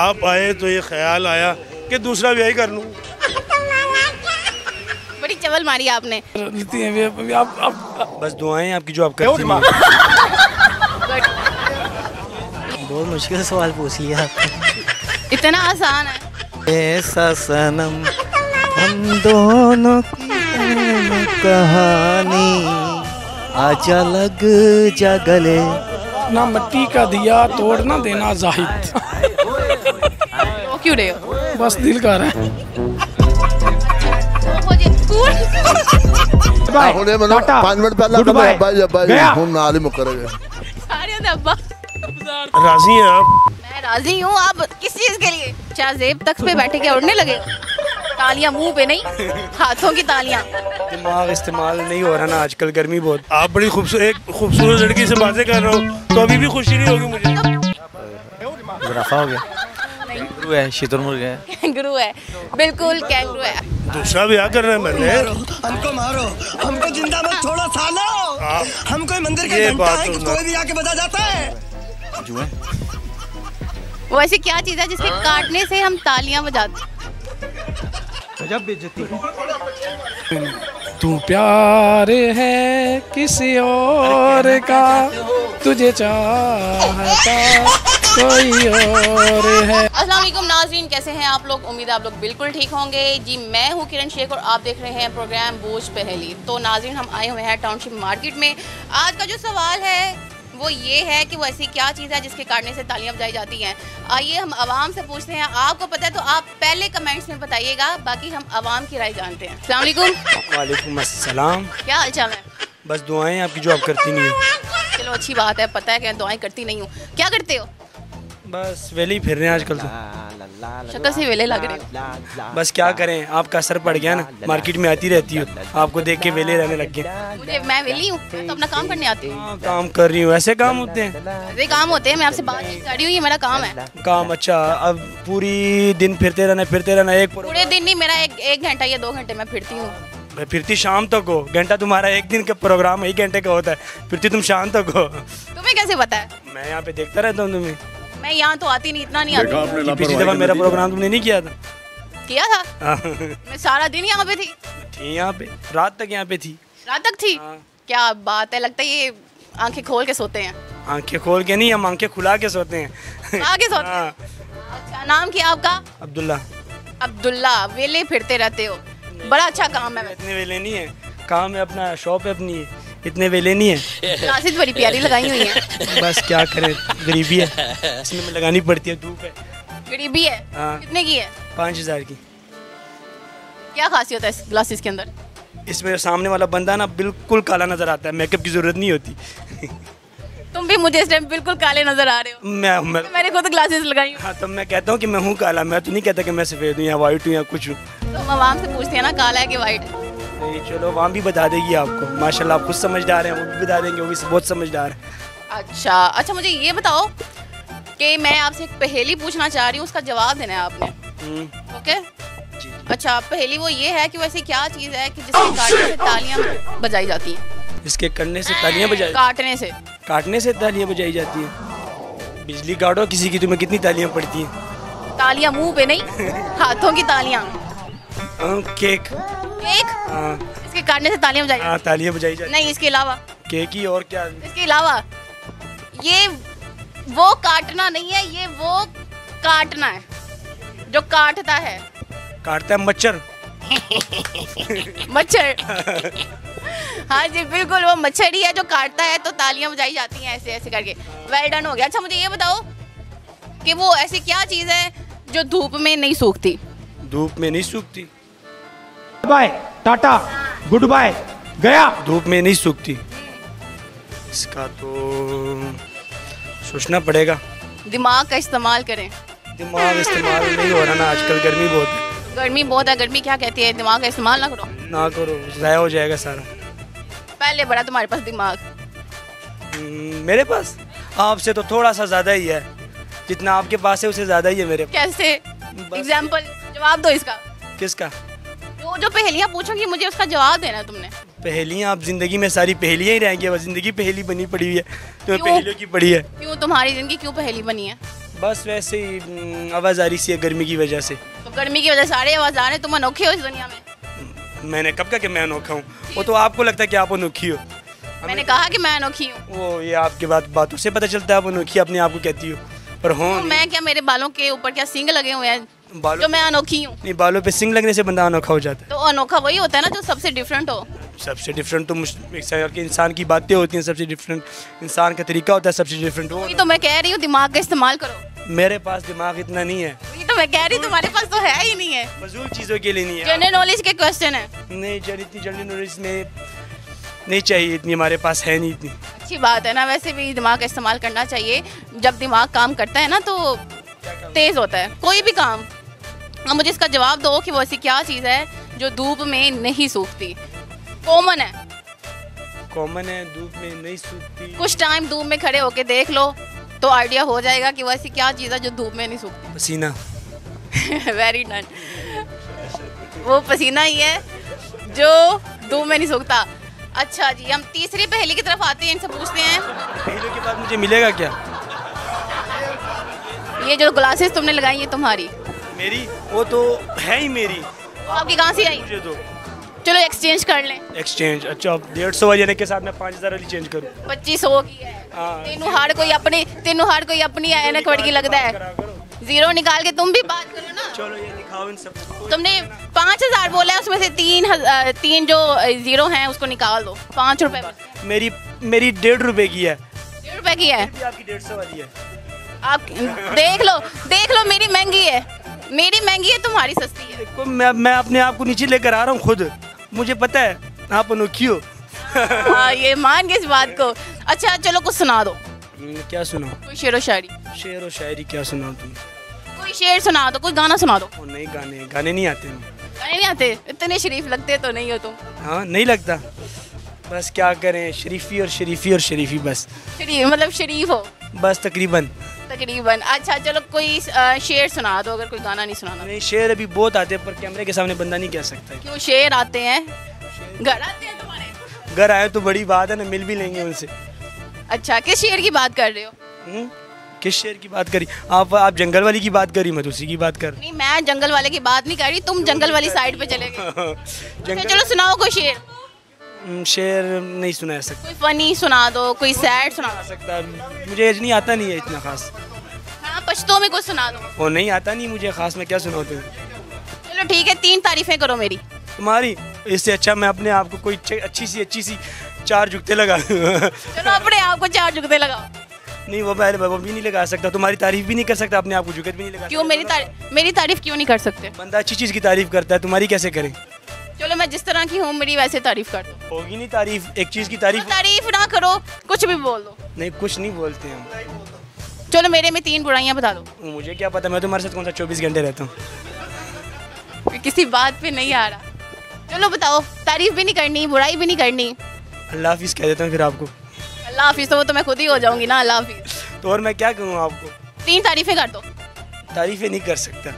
आप आए तो ये ख्याल आया कि दूसरा ब्याह कर लूँ। बड़ी चवल मारी आपने। आप बस दुआएं आपकी जो आप करती हैं। बहुत मुश्किल सवाल पूछ लिया आपने। इतना आसान है। ऐसा सनम हम दोनों की कहानी आजा लग जा गले ना मिट्टी का दिया तोड़ ना देना जाहिद। तो क्यों रहे हो? बस दिल का रहा है। होने मना 5 मिनट पहले अब्बा राजी हैं आप? मैं राजी हूँ। आप किस चीज के लिए? चाजेब तक पे बैठे के उड़ने लगे। तालियां मुंह पे नहीं, हाथों की तालियां। दिमाग इस्तेमाल नहीं हो रहा ना आजकल, गर्मी बहुत। आप बड़ी खूबसूरत लड़की से बातें कर रहे हो तो अभी भी खुशी नहीं होगी मुझे। जुराफा हो गया, कैंगरू है, शुतुरमुर्ग है, कैंगरू है, बिल्कुल कैंगरू है। दूसरा ब्याह कर रहे हैं मैंने। हमको मारो, हमको जिंदा मत छोड़ो सालो। हमको मंदिर के घंटा है कि कोई भी आके बता जाता है जुए। वो ऐसी क्या चीज है जिसके काटने से हम तालियां बजाते? गजब बेइज्जती। तू प्यार है किसी और का, तुझे चाहता कोई और है। अस्सलाम वालेकुम नाज़रीन, कैसे हैं आप लोग? उम्मीद है आप लोग बिल्कुल ठीक होंगे जी। मैं हूं किरण शेख और आप देख रहे हैं प्रोग्राम बूझ पहेली। तो नाज़रीन, हम आए हुए हैं टाउनशिप मार्केट में। आज का जो सवाल है वो ये है कि वो ऐसी क्या चीज़ है जिसके काटने से तालियां बजाई जाती हैं। आइए हम आवाम से पूछते हैं, आपको पता है तो आप पहले कमेंट्स में बताइएगा, बाकी हम आवाम की राय जानते हैं। अस्सलाम वालेकुम। वालेकुम अस्सलाम। क्या हाल चाल है? बस दुआएं आपकी जो आप करती नहीं हो। चलो अच्छी बात है, पता है कि दुआएं करती नहीं हूँ। क्या करते हो? बस वेले ही फिर रहे हैं आजकल तो। शक्ल से वेले लग रहे हो। बस क्या करें, आपका असर पड़ गया ना, मार्केट में आती रहती हो, आपको देख के वेले रहने लग गए। मुझे मैं वेली हूँ तो अपना काम करने आती हूँ। काम कर रही हूँ, ऐसे काम होते हैं। ऐसे काम होते हैं, मैं आपसे बात कर रही हूँ, ये मेरा काम है। काम अच्छा, अब पूरी दिन फिरते रहना। एक पूरे दिन नहीं, मेरा एक घंटा या 2 घंटे मैं फिरती हूँ। मैं फिरती शाम तक हो। घंटा तुम्हारा एक दिन का प्रोग्राम 1 घंटे का होता है, फिरती तुम शाम तक हो। तुम्हें कैसे पता है? मैं यहाँ पे देखता रहता हूँ तुम्हें। मैं यहाँ तो आती नहीं, इतना नहीं आती। पिछली दफा मेरा प्रोग्राम तुमने नहीं किया था। मैं सारा दिन यहाँ पे थी, यहाँ पे रात तक थी। क्या बात है, लगता है ये आंखें खोल के सोते हैं। आंखें खोल के नहीं, हम आंखें खुला के सोते हैं। अच्छा, नाम क्या आपका? अब्दुल्ला। वेले फिरते रहते हो, बड़ा अच्छा काम है। इतने वेले नहीं है, काम है अपना, शॉप है अपनी, इतने वेले नहीं है। क्लासेस बड़ी प्यारी लगाई हुई है। बस क्या करें, गरीबी है, इसमें लगानी पड़ती है। धूप है, गरीबी है। कितने की है? 5000 की। क्या खासियत है इस क्लासेस के अंदर? इसमें सामने वाला बंदा ना बिल्कुल काला नजर आता है, मेकअप की जरूरत नहीं होती। तुम भी मुझे इस टाइम बिल्कुल काले नजर आ रहे हो। मैं मैंने खुद ग्लासेस लगाई। हाँ तो मैं कहता हूँ कि मैं हूँ काला, मैं तो नहीं कहता कि मैं सफेद हूँ या वाइट हूँ या कुछ हूँ। तो आवाम से पूछते हैं ना, काला है कि वाइट? चलो आवाम भी बता देगी आपको, माशाल्लाह आप खुद समझदार हैं, वो भी बता देंगे, वो भी बहुत समझदार हैं। अच्छा, मुझे ये बताओ कि मैं आपसे एक पहेली पूछना चाह रही हूँ, उसका जवाब देना है आपने। ओके जी। अच्छा, पहेली वो ये है कि वैसे क्या चीज़ है कि जिसके काटने से तालियाँ बजाई जाती हैं? जिसके करने से तालियाँ बजाई, काटने से तालियाँ बजाई जाती हैं। बिजली काटो किसी की, तुम्हें कितनी तालियाँ पड़ती हैं? तालियाँ मुँह पे नहीं, हाथों की तालियाँ। केक? इसके काटने से तालियां बजाई जाती। नहीं, इसके अलावा केक ही और क्या? इसके अलावा ये वो काटना नहीं है, ये वो काटना है जो काटता है मच्छर। मच्छर। हाँ जी बिल्कुल, वो मच्छर ही है जो काटता है, तो तालियां बजाई जाती हैं ऐसे ऐसे करके। वेल डन हो गया। अच्छा मुझे ये बताओ कि वो ऐसी क्या चीज है जो धूप में नहीं सूखती? बाय टाटा गुड बाय गया। धूप में नहीं सूखती, इसका तो सोचना पड़ेगा। दिमाग का इस्तेमाल करें। दिमाग इस्तेमाल नहीं हो रहा ना आजकल, गर्मी बहुत है। गर्मी क्या कहती है, दिमाग का इस्तेमाल ना करो, ज़ाया हो जाएगा सारा। पहले बड़ा तुम्हारे पास दिमाग। मेरे पास आपसे तो थोड़ा सा ज्यादा ही है, जितना आपके पास है उससे ज्यादा ही है मेरे पास। कैसे? एग्जाम्पल, जवाब दो इसका। किसका? वो जो पहेलियाँ पूछूंगी, मुझे उसका जवाब देना है तुमने। पहेलियाँ, आप जिंदगी में सारी पहेलियाँ ही रहेंगी, बस जिंदगी पहेली बनी पड़ी हुई है। तुम्हें पहेलियों की पड़ी है। क्यों तुम्हारी जिंदगी पहेली बनी है? बस वैसे ही आवाज़ आ रही सी है गर्मी की वजह से। तो गर्मी की वजह से सारे आवाज़ आ रहे हैं, तुम अनोखे हो इस दुनिया में। मैंने कब कहा कि मैं अनोखा हूँ? वो तो आपको लगता है कि आप अनोखी हो। मैंने कहा कि मैं अनोखी हूँ? वो ये आपके बातों से पता चलता है आप अनोखी अपने आप को कहती हो, पर हूँ तो मैं क्या? मेरे बालों के ऊपर क्या सींग लगे हुए हैं जो मैं अनोखी हूँ? नहीं, बालों पे सींग लगने से बंदा अनोखा हो जाता है। तो अनोखा वही होता है ना जो सबसे डिफरेंट हो। सबसे डिफरेंट तो इंसान की बातें होती हैं, सबसे डिफरेंट इंसान का तरीका होता है, सबसे डिफरेंट हो। तो मैं कह रही हूँ दिमाग का इस्तेमाल करो। मेरे पास दिमाग इतना नहीं है। ये तो मैं कह रही हूँ तुम्हारे पास तो है ही नहीं है, मजबूर चीज़ों के लिए नहीं है। जनरल नॉलेज के क्वेश्चन है नहीं, इतनी जनरल नॉलेज में नहीं चाहिए, इतनी हमारे पास है नहीं इतनी। अच्छी बात है ना, वैसे भी दिमाग का इस्तेमाल करना चाहिए। जब दिमाग काम करता है ना तो तेज़ होता है कोई भी काम। अब मुझे इसका जवाब दो कि वो ऐसी क्या चीज़ है जो धूप में नहीं सूखती? कॉमन है, कॉमन है, धूप में नहीं सूखती। कुछ टाइम धूप में खड़े होके देख लो तो आइडिया हो जाएगा कि वो ऐसी क्या चीज़ है जो धूप में नहीं सूखती। पसीना। Very nice. वो पसीना ही है जो धूप में नहीं सूखता। अच्छा जी, हम तीसरी पहेली की तरफ आते हैं, इनसे पूछते हैं पहेलियों के बाद मुझे मिलेगा क्या? ये जो ग्लासेस तुमने लगाई ये तुम्हारी? मेरी? वो तो है ही मेरी। आपकी कहाँ से आई? चलो एक्सचेंज कर लें। एक्सचेंज? अच्छा, 150 वाले के साथ मैं 5000 वाली चेंज करूँ? 2500 की है। तेनू हार कोई अपनी ऐनक वड़की लगता है। जीरो निकाल के तुम भी बात करो ना। चलो ये दिखाओ इन सबको। तुमने 5000 बोला है, उसमें से 3 जो जीरो हैं उसको निकाल दो। 5 रुपए। मेरी 1.5 रुपए की है। 1.5 रुपए की है? आपकी 150 वाली है। आप देख लो, मेरी महंगी है, तुम्हारी सस्ती है। देखो मैं अपने आप को नीचे लेकर आ रहा हूँ खुद, मुझे पता है आप अनोखी हो। हाँ, ये मान गए इस बात को। अच्छा चलो कुछ सुना दो। क्या सुनाओ? कोई शेर व शायरी। क्या सुनाओ तुम? कोई शेर सुना दो, कोई गाना सुना दो। नहीं, गाने नहीं आते। इतने शरीफ लगते तो नहीं हो तुम। हाँ नहीं लगता, बस क्या करें, शरीफी बस। मतलब शरीफ हो बस तकरीबन। अच्छा चलो कोई शेर सुना दो, अगर कोई गाना नहीं सुनाना। नहीं, शेर अभी बहुत आते हैं पर कैमरे के सामने बंदा नहीं कह सकता। क्यों? शेर आते हैं। घर आते हैं तुम्हारे? घर आए तो बड़ी बात है ना, मिल भी लेंगे उनसे। अच्छा किस शेर की बात कर रहे हो? किस शेर की बात करी आप? जंगल वाली की बात करी, मैं उसी की बात कर। नहीं, मैं जंगल वाले की बात नहीं कर रही, तुम जंगल वाली साइड पे चले गए। चलो सुनाओ कोई शेर। शेर नहीं सुना सकता। कोई फनी सुना दो, कोई सैड सुना सकता। मुझे नहीं आता, नहीं है इतना खास। हाँ पश्तो में कुछ सुना दो। वो नहीं आता, नहीं मुझे खास, मैं क्या सुनाऊँ तुम्हें? चलो ठीक है, 3 तारीफें करो मेरी। तुम्हारी? इससे अच्छा मैं अपने आप को कोई अच्छी सी 4 जुगते लगा। चलो अपने आप को 4 जुगते लगाओ। नहीं वो भी नहीं लगा सकता, तुम्हारी तारीफ भी नहीं कर सकता, अपने आप को जुगत भी नहीं लगा। क्यों? मेरी तारीफ क्यों नहीं कर सकते? बंदा अच्छी चीज़ की तारीफ करता है, तुम्हारी कैसे करे? चलो मैं जिस तरह की हूँ मेरी वैसे तारीफ कर दो। होगी नहीं तारीफ, एक चीज की तारीफ। तारीफ ना करो, कुछ भी बोल दो। नहीं कुछ नहीं बोलते हम। चलो मेरे में 3 बुराइयाँ बता दो। मुझे क्या पता, मैं तुम्हारे साथ कौन सा 24 घंटे रहता हूँ। किसी बात पे नहीं आ रहा, चलो बताओ। तारीफ भी नहीं करनी, बुराई भी नहीं करनी। अल्लाह हाफिज़ कह देता हूँ फिर आपको। अल्लाह हाफिज़ तो वो तो मैं खुद ही हो जाऊँगी ना। अल्लाह हाफिज़ तो और मैं क्या कहूँ आपको? 3 तारीफें कर दो। तारीफें नहीं कर सकता।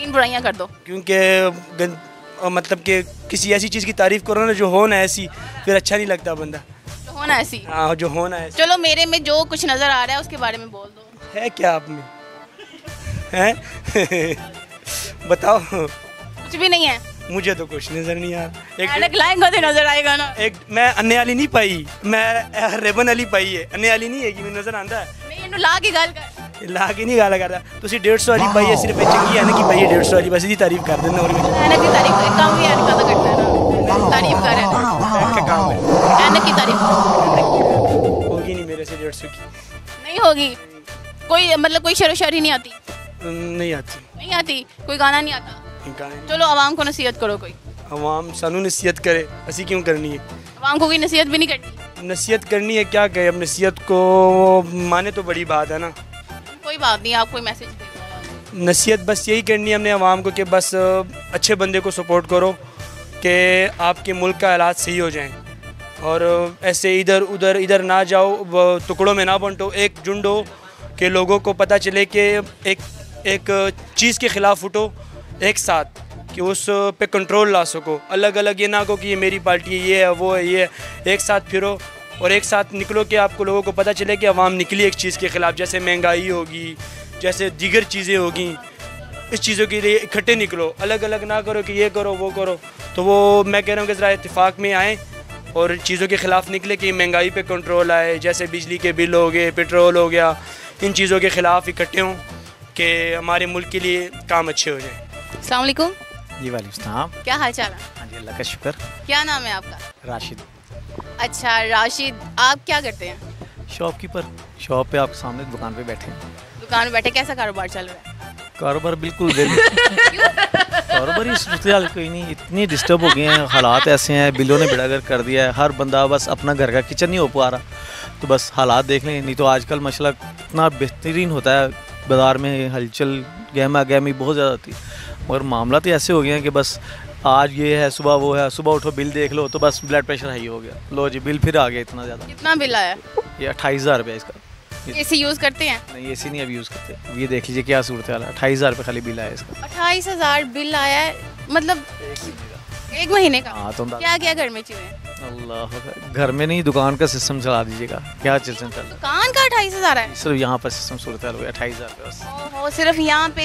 3 बुराइयाँ कर दो। क्योंकि मतलब कि किसी ऐसी चीज़ की तारीफ करो ना जो हो ना ऐसी, फिर अच्छा नहीं लगता बंदा। जो हो ना ऐसी। हाँ जो हो ना ऐसी। चलो मेरे में जो कुछ नज़र आ रहा है उसके बारे में बोल दो। है क्या आप में? है? बताओ। कुछ भी नहीं है। मुझे तो कुछ नज़र नहीं आ रहा। एक लाएंगा तो नज़र आएगा ना। एक मैं अन्ने वाली नहीं पाई, मैं रेबन वाली पाई है। अन्ने वाली नहीं है कि नज़र आता है। ला के गल कर, ला के नहीं गाला कर रहा। तुम 150 वाली पाई है, सिर्फ चंगी है ना कि पाई है 150 वाली, बस इसकी तारीफ कर देना। और ऐनक की तारीफ काम भी ऐनक का करना है ना, तारीफ कर रहे हैं क्या काम है? ऐनक की तारीफ होगी नहीं मेरे से। 150 की नहीं होगी। कोई मतलब कोई शेर व शायरी नहीं आती? नहीं आती। कोई गाना नहीं आता? चलो आवाम को नसीहत करो। कोई आवाम सानू नसीहत करे, ऐसी क्यों करनी है? आवाम को कोई नसीहत भी नहीं करनी। नसीहत करनी है क्या कहे, अब नसीहत को माने तो बड़ी बात है ना। कोई बात नहीं, आप कोई मैसेज दे। नसीहत बस यही करनी है हमने आवाम को कि बस अच्छे बंदे को सपोर्ट करो कि आपके मुल्क का हालात सही हो जाएं, और ऐसे इधर ना जाओ, टुकड़ों में ना बंटो, एक झुंड हो कि लोगों को पता चले कि एक चीज़ के ख़िलाफ़ उठो एक साथ, कि उस पे कंट्रोल ला सको। अलग अलग ये ना कहो कि ये मेरी पार्टी है, ये है, वो है, ये है। एक साथ फिरो और एक साथ निकलो कि आपको लोगों को पता चले कि आवाम निकली एक चीज़ के ख़िलाफ़, जैसे महंगाई होगी, जैसे दीगर चीज़ें होगी, इस चीज़ों के लिए इकट्ठे निकलो, अलग अलग ना करो कि ये करो वो करो। तो वो मैं कह रहा हूँ कि ज़रा इत्तेफाक में आएँ और चीज़ों के ख़िलाफ़ निकले कि महंगाई पे कंट्रोल आए, जैसे बिजली के बिल हो गए, पेट्रोल हो गया, इन चीज़ों के ख़िलाफ़ इकट्ठे हों कि हमारे मुल्क के लिए काम अच्छे हो जाए। अस्सलाम वालेकुम। जी वालेकुम सलाम। क्या हाल चाल है? हाँ जी अल्लाह का शुक्र। क्या नाम है आपका? राशिद। अच्छा राशिद, आप क्या करते हैं? शॉपकीपर। शॉप पे आपके सामने दुकान पे बैठे हैं। दुकान पे बैठे कैसा कारोबार चल रहा है? कारोबार बिल्कुल कारोबार इस कोई नहीं, इतनी डिस्टर्ब हो गए हैं, हालात ऐसे हैं, बिलों ने बेड़ागर कर दिया है, हर बंदा बस अपना घर का किचन नहीं हो पा रहा, तो बस हालात देख लें। नहीं तो आजकल मसला इतना बेहतरीन होता है, बाज़ार में हलचल गहमा गहमी बहुत ज़्यादा होती है, मगर मामला तो ऐसे हो गए हैं कि बस आज ये है सुबह वो है, सुबह उठो बिल देख लो तो बस ब्लड प्रेशर हाई हो गया, लो जी बिल फिर आ गया इतना ज़्यादा। कितना बिल आया? ये 28,000 रुपया। इसका एसी यूज़ करते हैं? नहीं एसी नहीं अभी यूज़ करते। ये देख लीजिए क्या सूरत हाल है, 28,000 रुपये खाली बिल आया इसका। 28,000 बिल आया है, मतलब एक महीने का। हाँ तो क्या क्या घर में चीज़ें? अल्लाह घर में नहीं, दुकान का सिस्टम चला दीजिएगा। क्या सिस्टम चल? दुकान का 28,000 है सिर्फ यहाँ पर सिस्टम, सूरत हाल हो गया 28,000 रुपये सिर्फ यहाँ पे।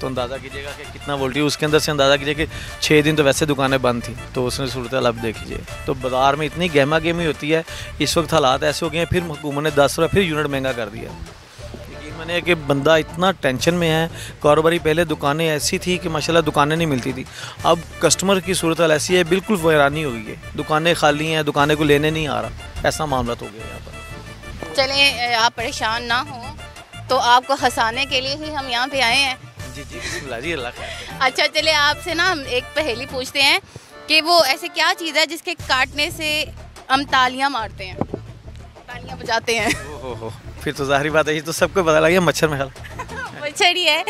तो अंदाज़ा कीजिएगा कि कितना वोल्टेज उसके अंदर से, अंदाज़ा कीजिए कि 6 दिन तो वैसे दुकानें बंद थी, तो उसने सूरत हाल अब देख लीजिए। तो बाज़ार में इतनी गहमा गहमी होती है, इस वक्त हालात ऐसे हो गए हैं, फिर हुकूमत ने 10 रुपये फिर यूनिट महंगा कर दिया। मैंने कि बंदा इतना टेंशन में है, कारोबारी पहले दुकानें ऐसी थी कि माशाल्लाह दुकानें नहीं मिलती थी, अब कस्टमर की सूरत हाल ऐसी है बिल्कुल हैरानी हो गई है, दुकानें खाली हैं, दुकानें को लेने नहीं आ रहा, ऐसा मामला हो गया यहाँ पर। चलें आप परेशान ना हो, तो आपको हंसाने के लिए ही हम यहाँ पे आए हैं। जी जी बिस्मिल्लाह जी अल्लाह। अच्छा चले आपसे ना हम एक पहेली पूछते हैं कि वो ऐसे क्या चीज़ है जिसके काटने से हम तालियाँ मारते हैं, तालियाँ बजाते हैं? ओहो फिर तो जाहिर बात है ये तो सबको पता लग गया, मच्छर में मच्छर ही है।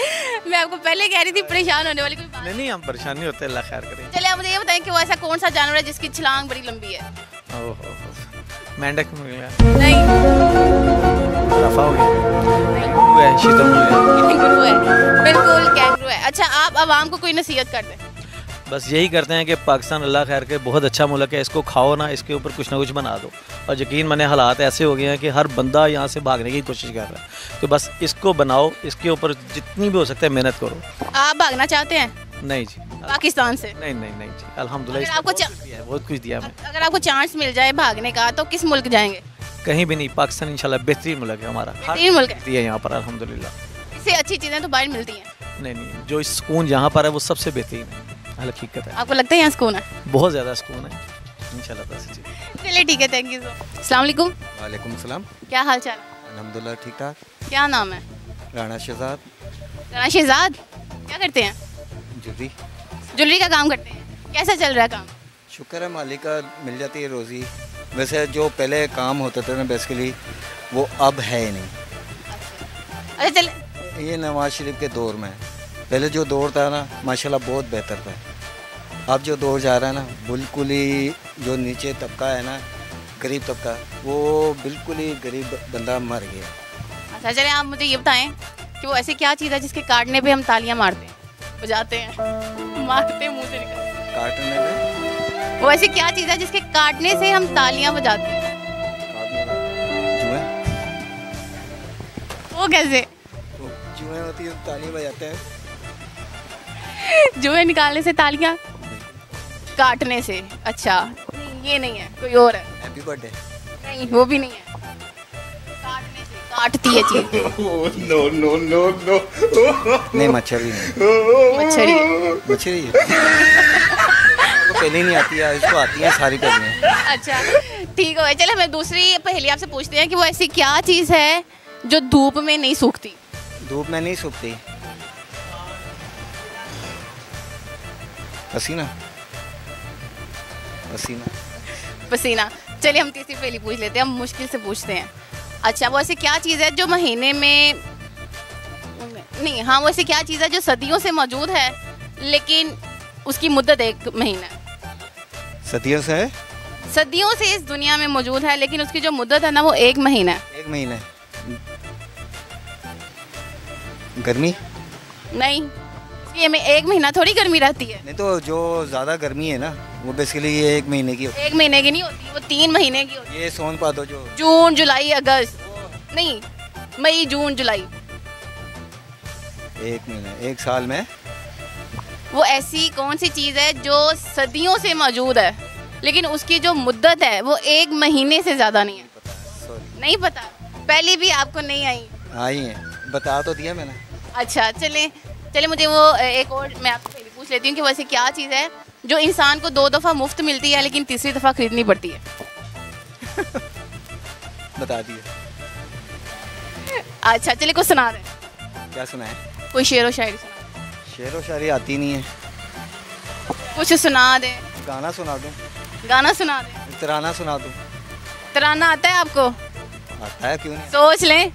मैं आपको पहले कह रही थी परेशान होने वाली कोई बात नहीं, हम परेशान नहीं होते, अल्लाह खैर करे। चले आप मुझे ये बताएं कि वो ऐसा कौन सा जानवर है जिसकी छलांग बड़ी लंबी है? ओहो मेंढक नहीं, रफा हो गया, कैंगरू है, शीतल कैंगरू है, बिल्कुल कैंगरू है। अच्छा आप आवाम को कोई नसीहत कर दें? बस यही करते हैं कि पाकिस्तान अल्लाह खैर के बहुत अच्छा मुल्क है, इसको खाओ ना, इसके ऊपर कुछ ना कुछ बना दो। और यकीन माने हालात ऐसे हो गए हैं कि हर बंदा यहाँ से भागने की कोशिश कर रहा है, तो बस इसको बनाओ, इसके ऊपर जितनी भी हो सकता है मेहनत करो। आप भागना चाहते हैं? नहीं जी पाकिस्तान से नहीं, नहीं नहीं जी अल्हम्दुलिल्लाह बहुत कुछ दिया हमें। अगर आपको चांस मिल जाए भागने का तो किस मुल्क जाएंगे? कहीं भी नहीं, पाकिस्तान इंशाल्लाह बेहतरीन मुल्क है हमारा, बेहतरीन मुल्क है यहाँ पर अल्हम्दुलिल्लाह। इससे अच्छी चीज़ें तो बाहर मिलती हैं? नहीं नहीं, जो सुकून यहाँ पर है वो सबसे बेहतरीन है, हकीकत है। आपको लगता है यहाँ सुकून है? बहुत ज़्यादा सुकून है इंशाल्लाह। चलिए ठीक है, थैंक यू सो। अस्सलाम वालेकुम। वालेकुम सलाम। क्या हाल चाल? अल्हम्दुलिल्लाह ठीक ठाक। क्या नाम है? राणा शहजाद। राणा शहजाद क्या करते हैं? ज्वेलरी। ज्वेलरी का काम करते हैं, कैसा चल रहा है काम? शुक्र है मालिक का, मिल जाती है रोज़ी। वैसे जो पहले काम होते थे ना बेसिकली वो अब है नहीं। अच्छा चल ये नवाज शरीफ के दौर में, पहले जो दौर था ना माशाल्लाह बहुत बेहतर था, अब जो दौर जा रहा है ना बिल्कुल ही जो नीचे तबका है ना गरीब तबका वो बिल्कुल ही गरीब बंदा मर गया। अच्छा चले आप मुझे ये बताएं कि वो ऐसी क्या चीज़ है जिसके काटने पे हम तालियां मारते हैं, बजाते हैं, मारते मुँह से निकल काटने पे? वो ऐसी क्या चीज़ है जिसके काटने से हम तालियाँ बजाते हैं? वो कैसे? जुएं होती है तालियाँ बजाते हैं, जुए निकालने से तालियाँ काटने से। अच्छा ये नहीं है, कोई और है? हैप्पी बर्थडे नहीं, वो भी नहीं है, काटने से काटती है चीज। नो नो नो नो नहीं मच्छरी नहीं, मच्छरी मच्छरी पहले नहीं आती है, इसको आती है सारी पहले। अच्छा ठीक है चलो मैं दूसरी पहेली आपसे पूछते हैं कि वो ऐसी क्या चीज़ है जो धूप में नहीं सूखती? धूप में नहीं सूखती? पसीना। पसीना पसीना। चलिए हम तीसरी पहेली पूछ लेते हैं, हम मुश्किल से पूछते हैं। अच्छा वो ऐसी क्या चीज़ है जो महीने में नहीं, हाँ वो ऐसी क्या चीज़ है जो सदियों से मौजूद है लेकिन उसकी मुद्दत 1 महीना? सदियों से है? सदियों से इस दुनिया में मौजूद है लेकिन उसकी जो मुद्दत है ना वो 1 महीना है। 1 महीना। गर्मी? नहीं ये में 1 महीना थोड़ी गर्मी रहती है। नहीं तो जो ज़्यादा गर्मी है ना वो बेसिकली ये 1 महीने की होती है। 1 महीने की नहीं होती, वो 3 महीने की होती है। ये सोन पादो जो जून जुलाई अगस्त नहीं, मई जून जुलाई एक मिनट, एक साल में? वो ऐसी कौन सी चीज़ है जो सदियों से मौजूद है लेकिन उसकी जो मुद्दत है वो एक महीने से ज़्यादा नहीं है? सॉरी, नहीं पता। पहले भी आपको नहीं आई? आई है, बता तो दिया मैंने। अच्छा चलें चलें, मुझे वो एक और मैं आपसे पूछ लेती हूँ कि वैसे क्या चीज़ है जो इंसान को 2 दफ़ा मुफ्त मिलती है लेकिन तीसरी दफ़ा खरीदनी पड़ती है? बता दिए। अच्छा चलिए कुछ सुना दें। क्या सुनाएं? कोई शेर व शायरी सुना। शेर व शायरी आती नहीं है। कुछ सुना दें। गाना सुना दूँ? गाना सुना दें। तराना सुना दूँ? तराना आता है आपको? आता है, क्यों नहीं। सोच लें।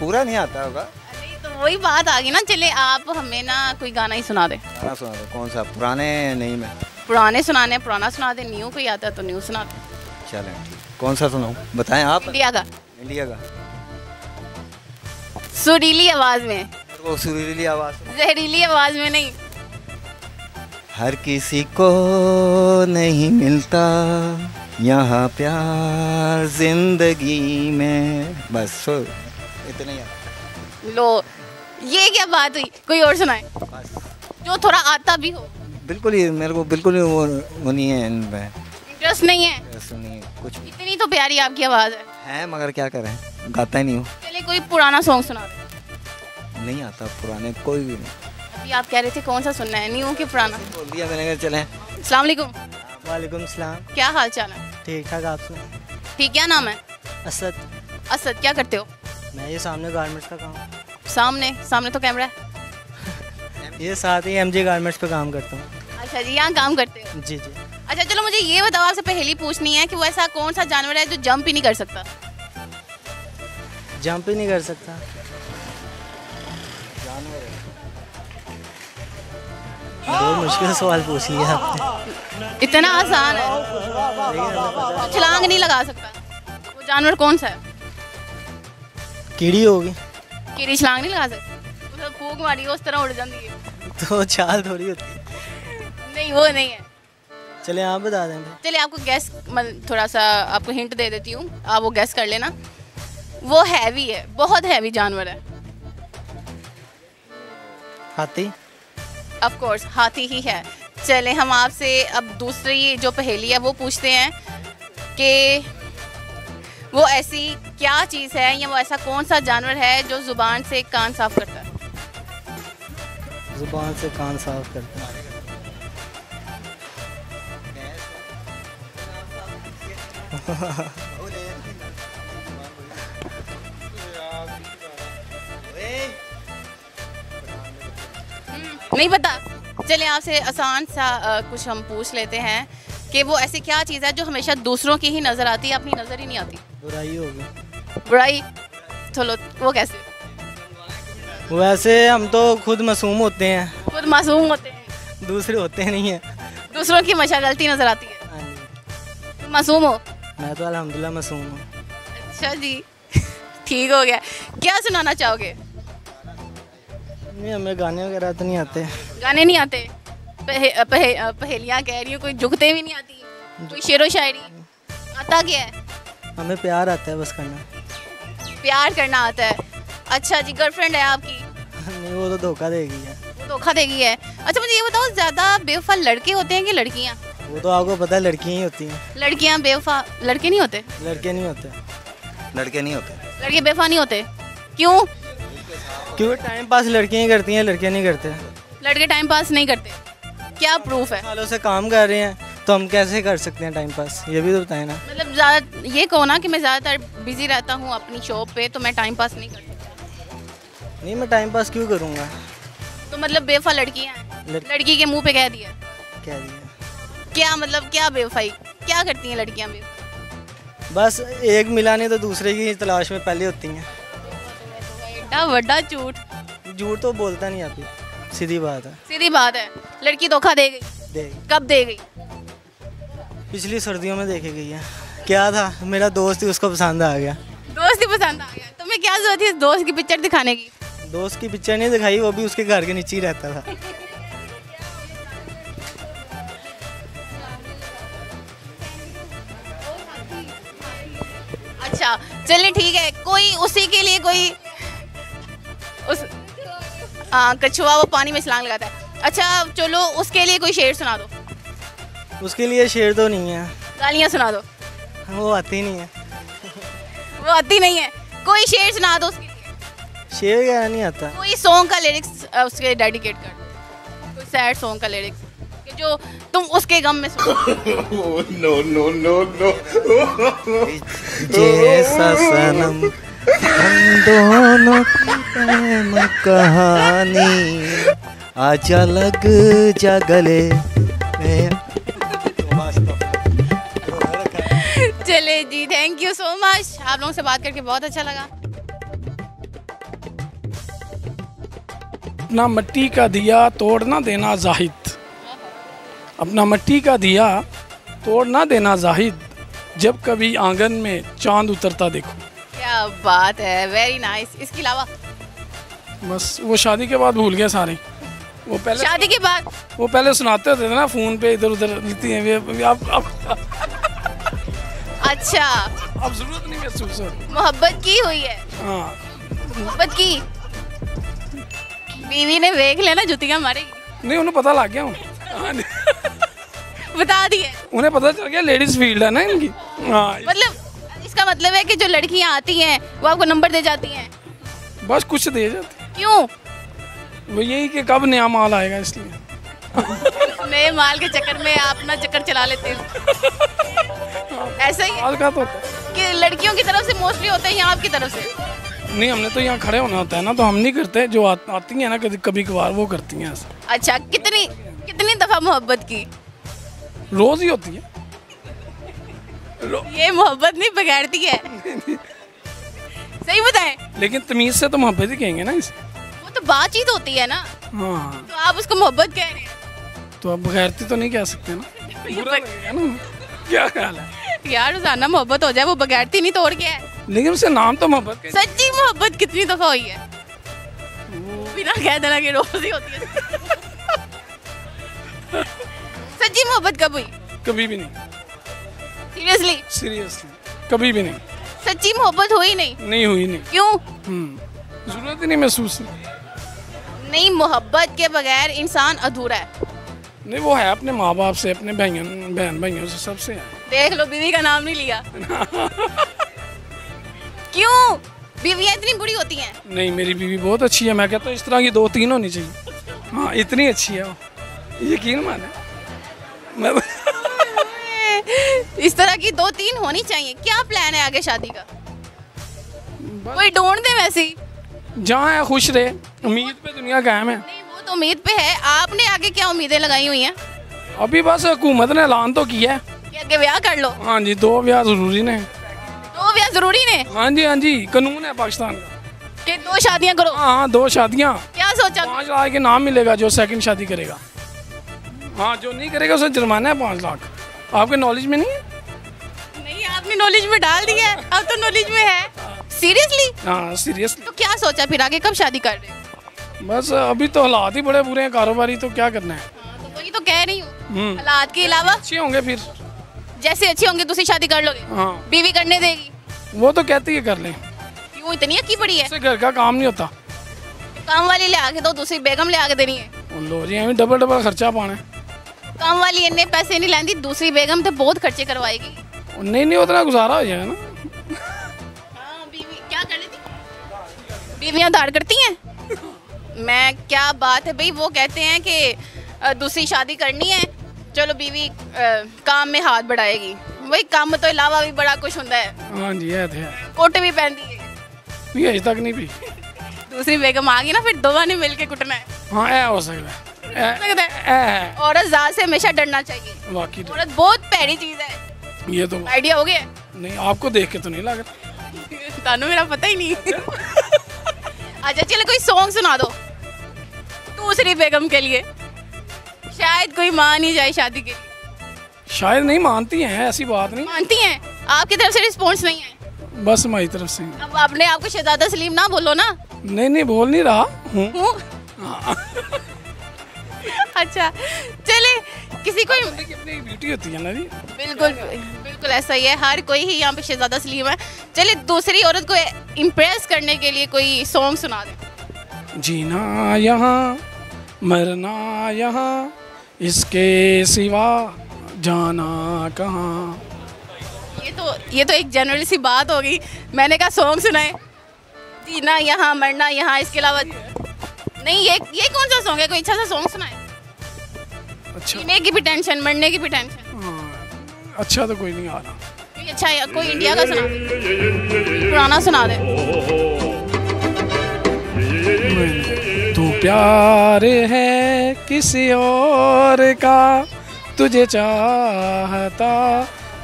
पूरा नहीं आता होगा। अरे तो वही बात आ गई ना। चले आप हमें ना कोई गाना ही सुना दें। गाना सुना दें। कौन सा? पुराने नहीं, मैं पुराने सुनाने। पुराना सुना दें, न्यू कोई आता है तो न्यू सुना दें। चलें कौन सा सुनाऊँ बताएं आप। इंडिया का। इंडिया का। सुरीली आवाज में। वो सुरीली आवाज, जहरीली आवाज में नहीं। हर किसी को नहीं मिलता यहाँ प्यार जिंदगी में। बस इतना ही। लो ये क्या बात हुई, कोई और सुनाए जो थोड़ा आता भी हो। बिल्कुल ही मेरे को बिल्कुल ही वो नहीं है, इंटरेस्ट नहीं है। कुछ इतनी तो प्यारी आपकी आवाज है मगर क्या करें गाता ही नहीं हूँ। चलिए कोई पुराना सॉन्ग सुना दे। नहीं आता पुराने कोई भी नहीं। अभी आप कह रहे थे कौन सा सुनना है, न्यू कि पुराना? बोल दिया मैंने। चले। अस्सलाम वालेकुम। वालेकुम सलाम। क्या हाल चाल है? ठीक ठाक, आप सुनाएं। ठीक। क्या नाम है? असद। असद क्या करते हो? मैं ये सामने गारमेंट्स का काम। सामने सामने तो कैमरा है। ये साथ ही MG गारमेंट्स पे काम करता हूँ। अच्छा जी, यहाँ काम करते हो? जी जी। अच्छा चलो मुझे ये बताओ, आपसे पहेली पूछनी है कि वो ऐसा कौन सा जानवर है जो जंप ही नहीं कर सकता? जंप ही नहीं कर सकता जानवर है। बहुत मुश्किल सवाल पूछ लिया आपने। इतना आसान है। तो छलांग नहीं लगा सकता, वो जानवर कौन सा है? कीड़ी होगी। कीड़ी छलांग नहीं लगा सकती, तो फूंक मारी उस तरह उड़ जाती है। तो चाल थोड़ी होती है। नहीं वो नहीं है। चले आप बता दें। चले आपको गैस, थोड़ा सा आपको हिंट दे देती हूँ, आप वो गैस कर लेना। वो हैवी है, बहुत हैवी जानवर है। हाथी। ऑफ कोर्स हाथी ही है। चले हम आपसे अब दूसरी जो पहेली है वो पूछते हैं कि वो ऐसी क्या चीज़ है या वो ऐसा कौन सा जानवर है जो जुबान से कान साफ करता है? जुबान से कान साफ करता है। नहीं पता। चलिए आपसे आसान सा कुछ हम पूछ लेते हैं कि वो ऐसी क्या चीज़ है जो हमेशा दूसरों की ही नज़र आती है, अपनी नज़र ही नहीं आती? बुराई होगी। बुराई? चलो वो कैसे? वैसे हम तो खुद मासूम होते हैं। खुद मासूम होते हैं, दूसरे होते नहीं हैं। दूसरों की हमेशा गलती नज़र आती है। तुम मासूम हो? मैं तो अल्हम्दुलिल्लाह मासूम हूँ। अच्छा जी ठीक हो गया। क्या सुनाना चाहोगे? नहीं हमें गाने वगैरह तो नहीं आते। गाने नहीं आते। पहेलियाँ कह रही हूँ, कोई जुगते भी नहीं आती, कोई शेरो शायरी आता क्या है? हमें प्यार आता है बस, करना। प्यार करना आता है। अच्छा जी, गर्लफ्रेंड है आपकी? नहीं वो तो धोखा देगी है। वो धोखा देगी है। अच्छा मुझे ये बताओ, ज़्यादा बेवफा लड़के होते हैं कि लड़कियाँ? वो तो आपको पता है लड़कियाँ ही होती हैं। लड़कियाँ बेवफा, लड़के नहीं होते। लड़के नहीं होते। लड़के नहीं होते। लड़के बेवफा नहीं होते, क्यों? क्यों? टाइम पास लड़कियां ही करती हैं, लड़के नहीं करते। लड़के टाइम पास नहीं करते, क्या प्रूफ है? सालों से काम कर रहे हैं तो हम कैसे कर सकते हैं टाइम पास, ये भी तो बताएं ना। मतलब ज़्यादा ये कहो ना कि मैं ज़्यादातर बिजी रहता हूँ अपनी शॉप पे, तो मैं टाइम पास नहीं करती। नहीं मैं टाइम पास क्यों करूँगा? तो मतलब बेवफा लड़कियाँ हैं, लड़की के मुँह पे कह दिया। कह दिया क्या मतलब, क्या बेवफाई क्या करती हैं लड़कियाँ? बस एक मिला नहीं तो दूसरे की तलाश में पहले होती हैं। बड़ा झूठ। झूठ तो बोलता नहीं आप, सीधी बात है। सीधी बात है। लड़की धोखा दे गई। कब दे गई? पिछली सर्दियों में देखे गई है। क्या था, मेरा दोस्त ही उसको पसंद आ गया। दोस्त ही पसंद आ गया? तुम्हें क्या जरूरत थी दोस्त की पिक्चर दिखाने की? दोस्त की पिक्चर नहीं दिखाई, वो भी उसके घर के नीचे ही रहता था। अच्छा चलिए ठीक है, कोई उसी के लिए कोई उस कछुआ वो पानी में छलांग लगाता है। अच्छा चलो उसके लिए कोई शेर सुना दो। उसके लिए शेर तो नहीं है। गालियाँ सुना दो। वो आती नहीं है। वो आती नहीं है। कोई शेर सुना दो उसके लिए। शेर क्या नहीं आता। कोई सॉन्ग का लिरिक्स उसके डेडिकेट कर दो, कोई सैड सॉन्ग का लिरिक्स जो तुम उसके गम में सुनो। No no no no. जैसा सनम हम दोनों की प्रेम कहानी, आजा लग जा गले में। चले जी, थैंक यू सो मच, आप लोगों से बात करके बहुत अच्छा लगा। अपना मिट्टी का दिया तोड़ ना देना जाहिद, अपना मिट्टी का दिया तोड़ ना देना जाहिद, जब कभी आंगन में चांद उतरता देखो। क्या बात है, वेरी नाइस। इसके अलावा बस वो शादी के बाद भूल गए सारे। वो पहले शादी के बाद वो पहले सुनाते थे ना फ़ोन पे इधर उधर लेती हैं। आप अच्छा अब ज़रूरत नहीं महसूस हो। मोहब्बत की हुई है। हाँ मोहब्बत की। बीवी ने देख लेना जुतियाँ मारेगी। नहीं उन्हें पता लग गया बता दिए, उन्हें पता चल गया लेडीज फील्ड है ना इनकी। मतलब इसका मतलब है कि जो लड़कियां आती हैं वो आपको नंबर दे जाती हैं। बस कुछ दे जाती। क्यों? वो यही कि कब नया माल आएगा इसलिए नए माल के चक्कर में आप अपना चक्कर चला लेते हो। ऐसा ही माल का तो होता है कि लड़कियों की तरफ से मोस्टली होता है या आपकी तरफ से? नहीं हमने तो यहाँ खड़े होना होता है ना, तो हम नहीं करते। जो आती है ना कभी कभार वो करती है ऐसा। अच्छा कितनी दफा मोहब्बत की? रोज ही होती है ये मोहब्बत नहीं बिगाड़ती है सही बताएं। लेकिन तमीज से तो मोहब्बत ही कहेंगे ना इसे। वो तो बातचीत होती है ना। हाँ तो आप उसको मोहब्बत कह रहे हैं तो आप बगैरती तो नहीं कह सकते ना, बुरा लगेगा ना। क्या ख्याल है यार, रोजाना मोहब्बत हो जाए वो बगैरती नहीं तोड़ के है। लेकिन उससे नाम तो मोहब्बत। सच्ची मोहब्बत कितनी दफा हुई है? बिना कह देना कि रोज ही होती है। सच्ची मोहब्बत कब हुई? कभी भी नहीं। सीरियसली? सीरियसली कभी भी नहीं। सच्ची मोहब्बत हुई नहीं? नहीं हुई नहीं। क्यों? जरूरत ही नहीं महसूस नहीं। मोहब्बत के बगैर इंसान अधूरा है। नहीं वो है अपने माँ बाप से, अपने बहन भाइयों से, सबसे। देख लो बीवी का नाम नहीं लिया क्यों? बीवियाँ इतनी बुरी होती हैं? नहीं मेरी बीवी बहुत अच्छी है। मैं कहता हूँ इस तरह की 2-3 होनी चाहिए। हाँ इतनी अच्छी है, यकीन माने मैं इस तरह की 2-3 होनी चाहिए। क्या प्लान है आगे शादी का? कोई ढूंढ दे वैसी। जहाँ है खुश रहे, उम्मीद पे दुनिया कायम है। नहीं वो तो उम्मीद पे है। आपने आगे क्या उम्मीदें लगाई हुई हैं? अभी बस हुकूमत ने ऐलान तो किया है कि आगे ब्याह कर लो। हाँ जी 2 ब्याह जरूरी ने। 2 ब्याह जरूरी ने? हाँ जी हाँ जी, कानून है पाकिस्तान का कि 2 शादियाँ करो। हाँ 2 शादियाँ। क्या सोचा? 5 लाख के नाम मिलेगा जो सेकंड शादी करेगा। हाँ जो नहीं करेगा उसका जुर्माना है 5 लाख। आपके नॉलेज में नहीं है? नहीं आपने नॉलेज में डाल दिया है, अब तो नॉलेज में है। सीरियसली? हाँ सीरियसली। तो क्या सोचा फिर आगे, कब शादी कर रहे हो? बस अभी तो हालात ही बड़े बुरे हैं, कारोबारी तो क्या करना है। हाँ, तो वही तो कह रही हूँ, हालात के अलावा अच्छे होंगे फिर। जैसे अच्छे होंगे तो शादी कर लोगे? हाँ। बीवी करने देगी? वो तो कहती है कर ले। क्यों इतनी अक्की पड़ी है? घर का काम नहीं होता। काम वाली ले आके दो, दूसरी बेगम ले आके देनी है। लो जी हमें डबल डबल खर्चा पाना है। काम वाली इन्ने पैसे नहीं लाती, दूसरी बेगम तो बहुत खर्चे करवाएगी। नहीं उतना गुजारा हो जाएगा ना। हाँ बीवी क्या कर लेती? बीवियाँ धार करती हैं। मैं क्या बात है भाई, वो कहते हैं कि दूसरी शादी करनी है, चलो बीवी काम में हाथ बढ़ाएगी। भाई काम तो अलावा भी बड़ा कुछ होता है। हाँ जी ये तो है। कोट भी पहनती है। ये तक नहीं भी। दूसरी बेगम आ गई ना फिर दोबारा ने मिल के कुटना है। हाँ ऐ हो सकता है। औरत ज़ात से हमेशा डरना चाहिए। वाकई औरत बहुत पैरी चीज है। ये तो आइडिया हो गया? नहीं आपको देख के तो नहीं लग रहा। तानू मेरा पता ही नहीं। अच्छा चलो कोई सॉन्ग सुना दो दूसरी बेगम के लिए, शायद कोई मान ही जाए शादी के लिए। शायद नहीं मानती हैं, ऐसी बात नहीं। मानती हैं। आपकी तरफ से रिस्पॉन्स नहीं है? बस हमारी तरफ से। अब आपने आपको शहजादा सलीम ना बोलो ना। नहीं नहीं बोल नहीं रहा हूँ। अच्छा चले किसी को अपनी ब्यूटी होती है ना जी। बिल्कुल बिल्कुल ऐसा ही है, हर कोई ही यहाँ पे शहजादा सलीम है। चले दूसरी औरत को इम्प्रेस करने के लिए कोई सॉन्ग सुना दे। जीना यहाँ मरना यहाँ, इसके सिवा जाना कहाँ। ये तो एक जनरल सी बात हो गई। मैंने कहा सॉन्ग सुनाए, जीना यहाँ मरना यहाँ, इसके अलावा नहीं। ये कौन सा सॉन्ग है? कोई अच्छा सा सॉन्ग सुनाए। अच्छा, जीने की भी टेंशन मरने की भी टेंशन। हाँ, अच्छा तो कोई नहीं आ रहा। कोई अच्छा है, कोई इंडिया का सुना दे, पुराना सुना दे। तू प्यार है किसी और का, तुझे चाहता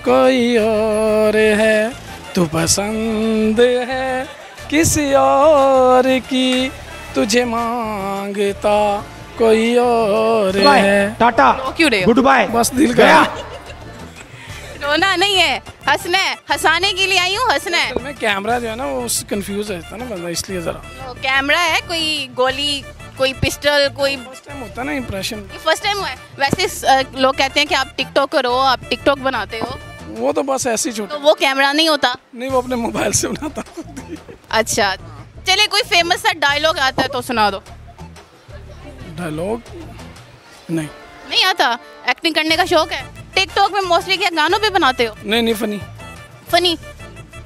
कोई और है, तू पसंद है किसी और की, तुझे मांगता कोई और है। टाटा क्यों रे, गुड बाय, बस दिल गया। रोना नहीं है, हंसना है। हंसाने के लिए आई हूँ, हंसना है। तो मैं कैमरा जो है ना वो कंफ्यूज रहता ना बंदा, इसलिए जरा। कैमरा है, कोई गोली, कोई पिस्टल, कोई फर्स्ट टाइम होता ना इंप्रेशन। फर्स्ट टाइम हुआ है। वैसे लोग कहते हैं कि आप टिकटॉक करो, आप टिकटॉक बनाते हो। वो तो बस ऐसी छोटी, तो वो कैमरा नहीं होता। नहीं, वो अपने मोबाइल से बनाता। अच्छा, चलिए कोई फेमस सा डायलॉग आता है तो सुना दो। डायलॉग नहीं आता। एक्टिंग करने का शौक है। टिकटॉक में मोस्टली क्या गानों पे बनाते हो? नहीं, फनी।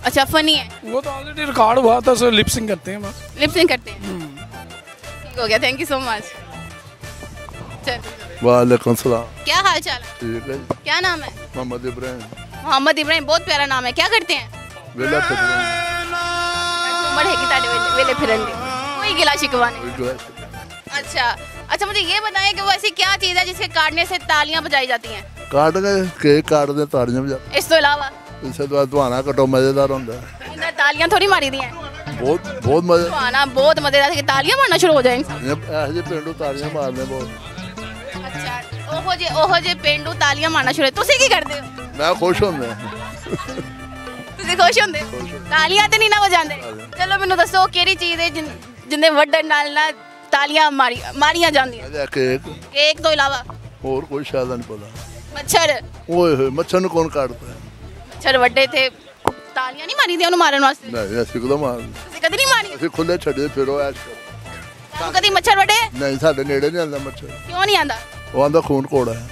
अच्छा, फनी है। वो तो ऑलरेडी रिकॉर्ड हुआ था, सो लिपसिंग करते हैं बस। लिपसिंग करते हैं, ठीक हो गया। Thank you so much. वालेकुम सलाम। क्या हाल चाल? ठीक है। क्या नाम है? मोहम्मद इब्राहिम। बहुत प्यारा नाम है। क्या करते हैं? कोई गिला शिकवा नहीं। अच्छा, मुझे ये बताएं कि वो ऐसी क्या चीज़ है जिसके काटने से तालियां बजाई जाती हैं? काट के केक काट दे, तालियां बजाते। इस तो अलावा इससे तो दुआना कटो, मजेदार होता है। तालियां थोड़ी मारी दी हैं। बहुत मजे दुआना, बहुत मजेदार है कि तालियां मारना शुरू हो जाए ऐसे पेंडू तालियां मारने बहुत। अच्छा, ओहो जे पेंडू तालियां मारना शुरू। तुसी की करदे हो? मैं खुश होंदे। तुसी खुश होंदे? तालियां ते नहीं ना बजांदे। चलो मैनू दसो केड़ी चीज़ है जिंदे वड्डन नाल ना तालियां मारियां जांदियां? केक तो इलावा और कोई शायद नहीं पता। मच्छर? ओए, मच्छर नु कौन काटता है? मच्छर वड्डे थे, तालियां नहीं मारी दी उन्हें मारन वास्ते। नहीं, ऐसी को मार कदी नहीं मारी। ऐसे खुले छड़े फिरो ऐश करो। कदी मच्छर वड्डे? नहीं, साडे नेड़े नहीं आंदा मच्छर। क्यों नहीं आंदा? वो आंदा खून कोड़ा है।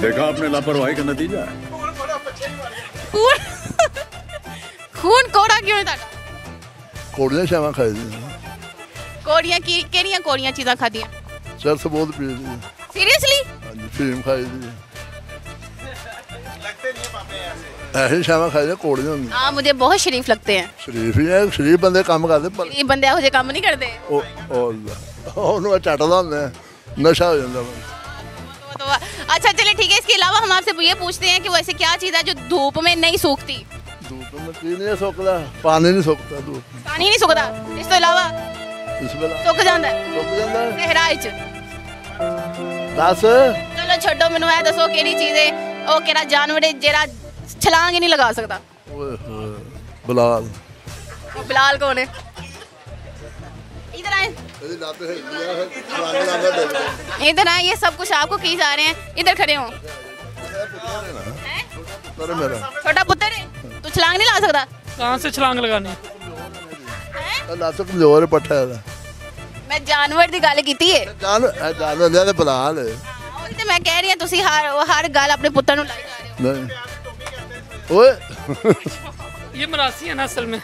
देखा आपने, लापरवाही का नतीजा है। खून कोड़ा मच्छर ही मारे। खून कोड़ा क्यों है ताडा? कोड़ियां शामा खाई दी। कोड़ियां की केड़ियां कोड़ियां चीज़ां खा दियां? सर से बहुत पी दी। सीरियसली? हां जी, फिल्म खाई दी। लगते नहीं पापे ऐसे। ऐसे शामा खाई दे कोड़ियां। हां, मुझे बहुत शरीफ लगते हैं। शरीफ ही है, शरीफ बंदे काम करदे। शरीफ बंदे हो जे काम नहीं करदे। ओ अल्लाह, ओनु चटदा हुंदा है, नशा हो जांदा है। अच्छा चलिए ठीक है। इसके अलावा हम आपसे ये पूछते हैं कि वो ऐसे क्या चीज़ है जो धूप में नहीं सूखती? धूप में नहीं सूखता, पानी नहीं सूखता, धूप पानी नहीं सूखता। इस तो अलावा इधर आए। ये सब कुछ आपको की जा रहे हैं। इधर खड़े हो। छोटा पुत्र है, तू छलांग नहीं ला सकता? कहाँ से छलांग लगानी? कमजोर पट्ठा है। मैं जानवर दी गल कीती है। जानवर दे बलाल है। ते मैं कह रही हां, तुसी हर गल अपने पुत्र नु लाई जा रहे हो। ओए ये मरासी है ना असल में।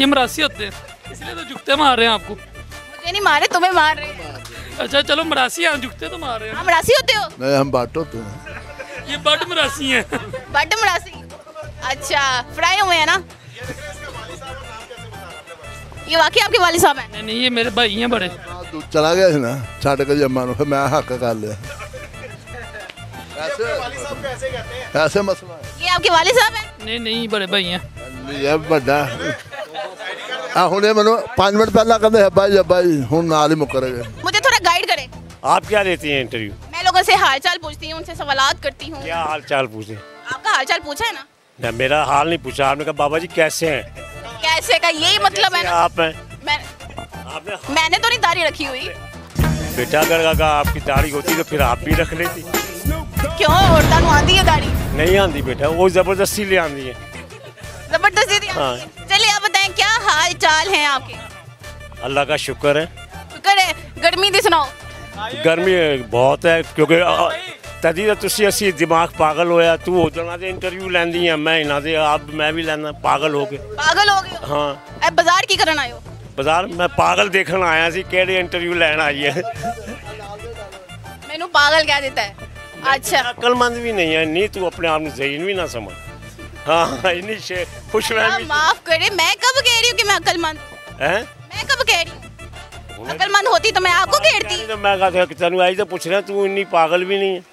ये मरासी होते हैं, इसलिए तो जुगते मार रहे हैं आपको। मुझे नहीं मारे, तुम्हें मार रहे हैं। अच्छा चलो, मरासी हैं, जुगते तो मार रहे हैं। हम मरासी होते हो? नहीं, हम बट होते हैं। ये बट मरासी हैं। बट मरासी। अच्छा, फ्राई हुए हैं ना? ये वाकई आपके वाले साहब हैं? नहीं, ये मेरे भाई हैं बड़े। चला गया है ना छाट के जम्मा, मैं हक कर लिया। ऐसे मसला है। ये आपके वाले साहब हैं? नहीं, बड़े भाई हैं। ये बड़ा हुणे मैं 5 मिनट पहला कहते हैं भाई भाई हूँ नाल ही मुकर गए। मुझे थोड़ा गाइड करें। आप क्या लेती हैं इंटरव्यू? मैं लोगों से हाल चाल पूछती हूँ, उनसे सवालात करती हूँ। क्या हाल चाल पूछे? आपका हाल चाल पूछा है ना? ना, मेरा हाल नहीं पूछा। आपने कहा बाबा जी कैसे हैं? कैसे का यही मतलब है ना? आप हैं। मैंने तो नहीं दाढ़ी रखी हुई। बेटा अगर आपकी दाढ़ी होती तो फिर आप भी रख लेती। क्यों, औरतां को आंदी है दाढ़ी? नहीं आंदी बेटा, वो जबरदस्ती ले आंदी है। जबरदस्ती दी? हाँ। चलिए आप बताएं क्या हाल चाल है आपके? अल्लाह का शुक्र है। गर्मी दी सुनाओ। गर्मी बहुत है क्योंकि तदी असि दिमाग पागल होया, तू उधर इंटरव्यू लैंदी है, मैं इन्हां दे अब मैं भी लैंदा पागल हो गए। हाँ अब बाजार की करन आयो? बाजार मैं पागल देखन आया सी, केड़े इंटरव्यू लैन आई है। मैनू पागल कह देता है? अच्छा अकलमंद भी नहीं है, नहीं तू अपने आप में ज़हीन भी ना समझ। हाँ इन्हीं से खुश रहने। माफ करे, मैं कब कह रही हूँ कि मैं अकलमंद हैं? मैं कब कह रही हूँ? अकलमंद होती तो मैं आपको घेरती। तो मैं कहता हूँ तेन आई तो पूछ रहा, तू इन्हीं पागल भी नहीं है।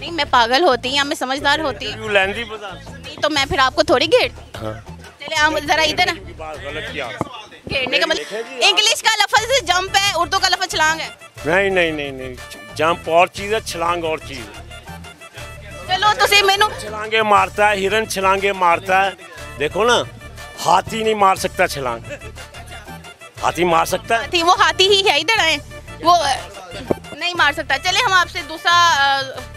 नहीं मैं पागल होती या मैं समझदार होती नहीं तो मैं फिर आपको थोड़ी घेरती। चले आप जरा इधर घेरने का मतलब। इंग्लिश का लफ्ज़ जंप है, उर्दू का लफ्ज़ छलांग है। नहीं नहीं नहीं नहीं, जंप और चीज़ है, छलांग और चीज़ है। चलो तुसी मैनू छलांगे मारता है, हिरन छलांगे मारता है, देखो ना हाथी नहीं मार सकता छलांग। हाथी मार सकता है? हाथी वो हाथी ही है, इधर आए, वो नहीं मार सकता। चले हम आपसे दूसरा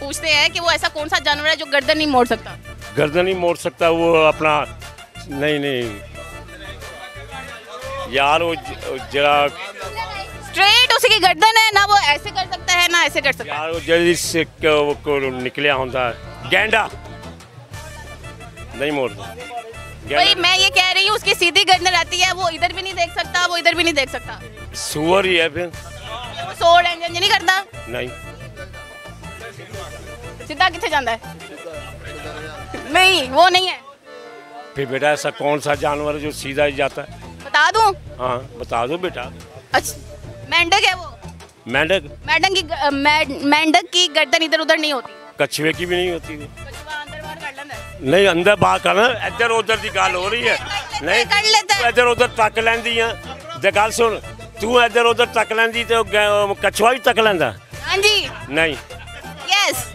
पूछते हैं कि वो ऐसा कौन सा जानवर है जो गर्दन नहीं मोड़ सकता? गर्दन नहीं मोड़ सकता वो अपना नहीं नहीं यार वो जरा स्ट्रेट उसकी गर्दन है ना, वो ऐसे कर सकता है ना ऐसे कर सकता है। जल्दी से को निकलिया होता है, गेंडा नहीं मोड़ता। भाई मैं ये कह रही हूँ उसकी सीधी गर्दन रहती है, वो इधर भी नहीं देख सकता, वो इधर भी नहीं देख सकता। सुअर ही है फिर। सोड इंजन नहीं करता? नहीं। सीधा किथे जाता है? नहीं वो नहीं है। फिर बेटा ऐसा कौन सा जानवर है जो सीधा ही जाता है? बता दूँ? हाँ बता दो बेटा। अच्छा मेंढक है वो? मेंढक की गर्दन इधर उधर नहीं होती। कछुए की भी नहीं होती। कछुआ अंदर बाहर कर लेता है? नहीं अंदर बाहर करना, इधर उधर की गल हो रही है। नहीं कर लेता है, इधर उधर तक लेंदी है। दे गल सुन, तू इधर उधर तक लेंदी तो कछुआ भी तक लेंदा? हां जी। नहीं यस।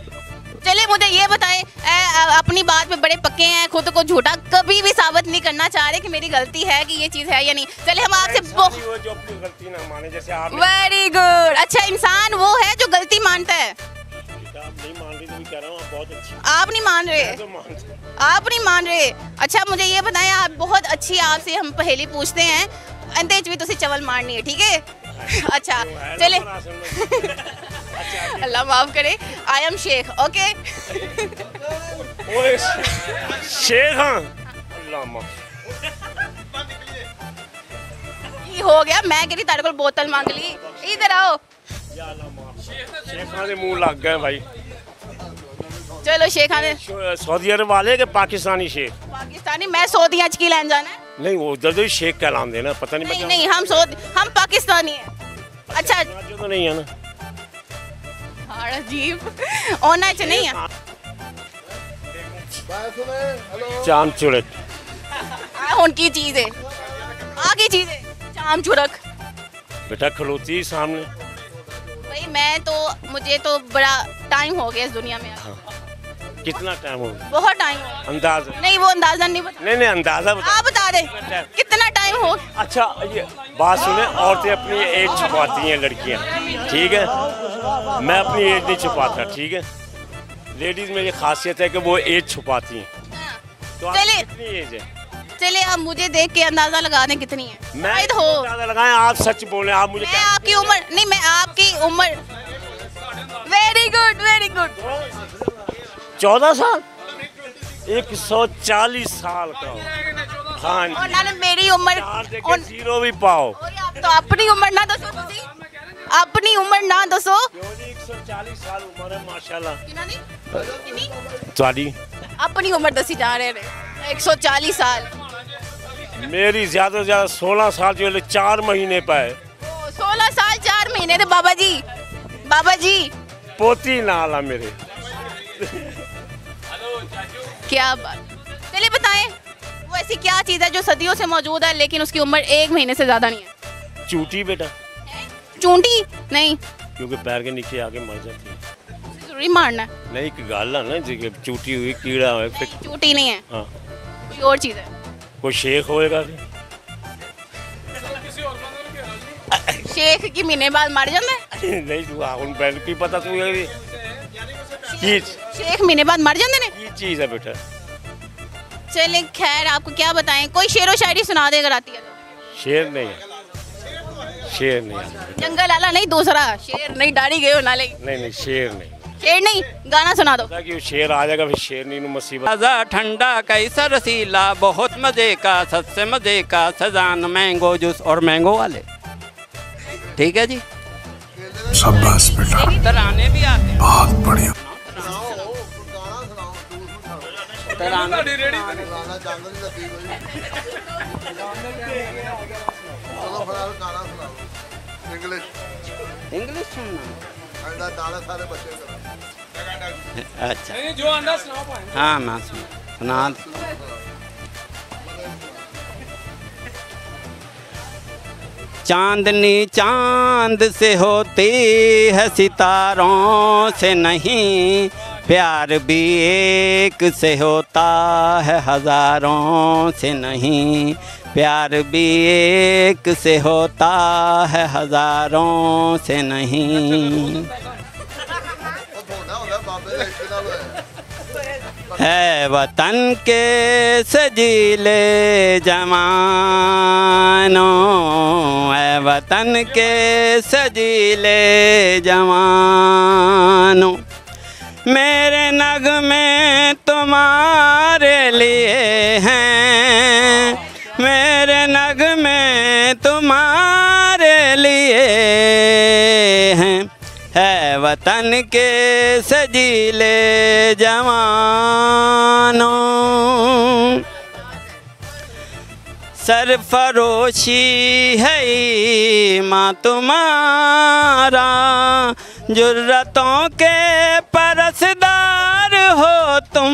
चलिए मुझे ये बताएं, अपनी बात पे बड़े पक्के हैं, खुद को झूठा कभी भी साबित नहीं करना चाह रहे कि मेरी गलती है कि ये चीज़ है या नहीं। चलिए हम आपसे जो अपनी गलती ना माने, जैसे आप वेरी गुड। अच्छा इंसान वो है जो गलती मानता है? आप नहीं मान रही तो मैं कह रहा हूं, आप बहुत अच्छी। आप नहीं मान रहे, आप नहीं मान रहे। अच्छा मुझे ये बताएं, आप बहुत अच्छी, आपसे हम पहेली पूछते हैं, अंत भी तुझे चवल मारनी है ठीक है? अच्छा चले अल्लाह माफ करे। I am Sheikh okay. ओए शेख हाँ अल्लाह माफ ये हो गया। मैं कह रही तेरे को बोतल मांग ली, इधर आओ। शेखाने मुंह लग गए भाई। चलो शेखाने सऊदी अरब वाले के पाकिस्तानी शेख? पाकिस्तानी मैं सऊदी आज की लैन जाना है। नहीं वो उधर शेख कहलाम देना, पता नहीं। नहीं हम पाकिस्तानी है। अच्छा तो नहीं है ना अजीब होना चाहिए नहीं है। चाम चुड़क उनकी चीज है, आगे चीज है चाम चुड़क बेटा खलोती सामने। भाई मैं तो मुझे तो बड़ा टाइम हो गया इस दुनिया में। हाँ। कितना टाइम हो गया? बहुत टाइम हो। अंदाजा नहीं, वो अंदाजा नहीं बता। नहीं नहीं अंदाजा बता। आप बता दे कितना टाइम हो। अच्छा ये बात सुने, औरतें अपनी एज छुपाती हैं लड़कियां ठीक है, मैं अपनी एज नहीं छुपाता ठीक है। लेडीज में ये खासियत है कि वो एज छुपाती हैं। तो चलिए कितनी एज है? चलिए आप मुझे देख के अंदाजा लगा दें कितनी है। मैं तो अंदाजा लगाएं, आप सच बोले। आप मुझे आपकी उम्र नहीं, मैं आपकी उम्र। Very good very good. 14 साल 140 साल का। हाँ और ना मेरी उम्र और जीरो भी पाओ तो अपनी उम्र ना दसो, अपनी उम्र ना दसो। 140 साल उम्र है माशाल्लाह। अपनी उम्र दसी जा रहे हैं 140 साल। मेरी ज्यादा से ज्यादा 16 साल जो 4 महीने पाए। 16 साल 4 महीने थे बाबा जी। बाबा जी पोती नाल है मेरे। क्या बात। चलिए बताएं वो ऐसी क्या चीज है जो सदियों से मौजूद है लेकिन उसकी उम्र 1 महीने से ज्यादा नहीं है? चूंटी बेटा। चूंटी नहीं क्योंकि पैर के नीचे आके मर जाती है। जरूरी मारना नहीं कि गाल ना चूंटी हुई कीड़ा हुई। चूंटी नहीं है। हाँ। कोई और चीज है? कोई शेख होएगा? शेख की महीने बाद मर जाता है। नहीं पता शेख महीने बाद मर जाते हैं। ये चीज़ है बेटा। चले खैर आपको क्या बताएं, कोई शेर व शायरी सुना दे अगर आती है तो। शेर नहीं है, शेर नहीं, जंगल आला नहीं, दूसरा शेर नहीं, डाड़ी गए नाले नहीं, शेर नहीं, शेर नहीं। गाना सुना दो कि शेर आ जाएगा फिर शेर नहीं मुसीबत। ठंडा कैसा रसीला, बहुत मजे का, सबसे मजे का सजान, मैंगो जूस और मैंगो वाले। ठीक है जी, शाबाश बेटा, तराने भी आते हैं, बहुत बढ़िया। इंग्लिश इंग्लिश सुनना दादा, सारे बच्चे। अच्छा नहीं जो अंडा सुनाओ पाए। हाँ ना सुना, चांदनी चांद से होती है, सितारों से नहीं, प्यार भी एक से होता है, हज़ारों से नहीं, प्यार भी एक से होता है, हज़ारों से नहीं। है वतन के सजीले जवानो, है वतन के सजीले जवानो, मेरे नगमे तुम्हारे लिए हैं, मेरे नगमे तुम्हारे लिए हैं, है वतन के सजीले जवानों, सरफरोशी है माँ तुम्हारा, जुर्रतों के परसदार हो तुम,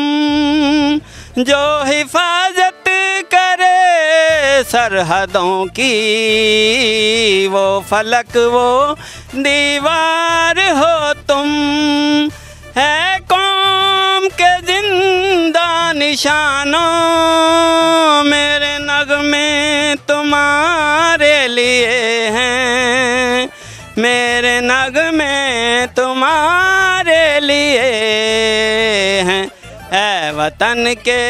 जो हिफाजत करे सरहदों की, वो फलक वो दीवार हो तुम, है कौम के जिंदा निशानों, मेरे नगमे तुम्हारे लिए हैं, मेरे नगमे तुम्हारे लिए हैं, ऐ वतन के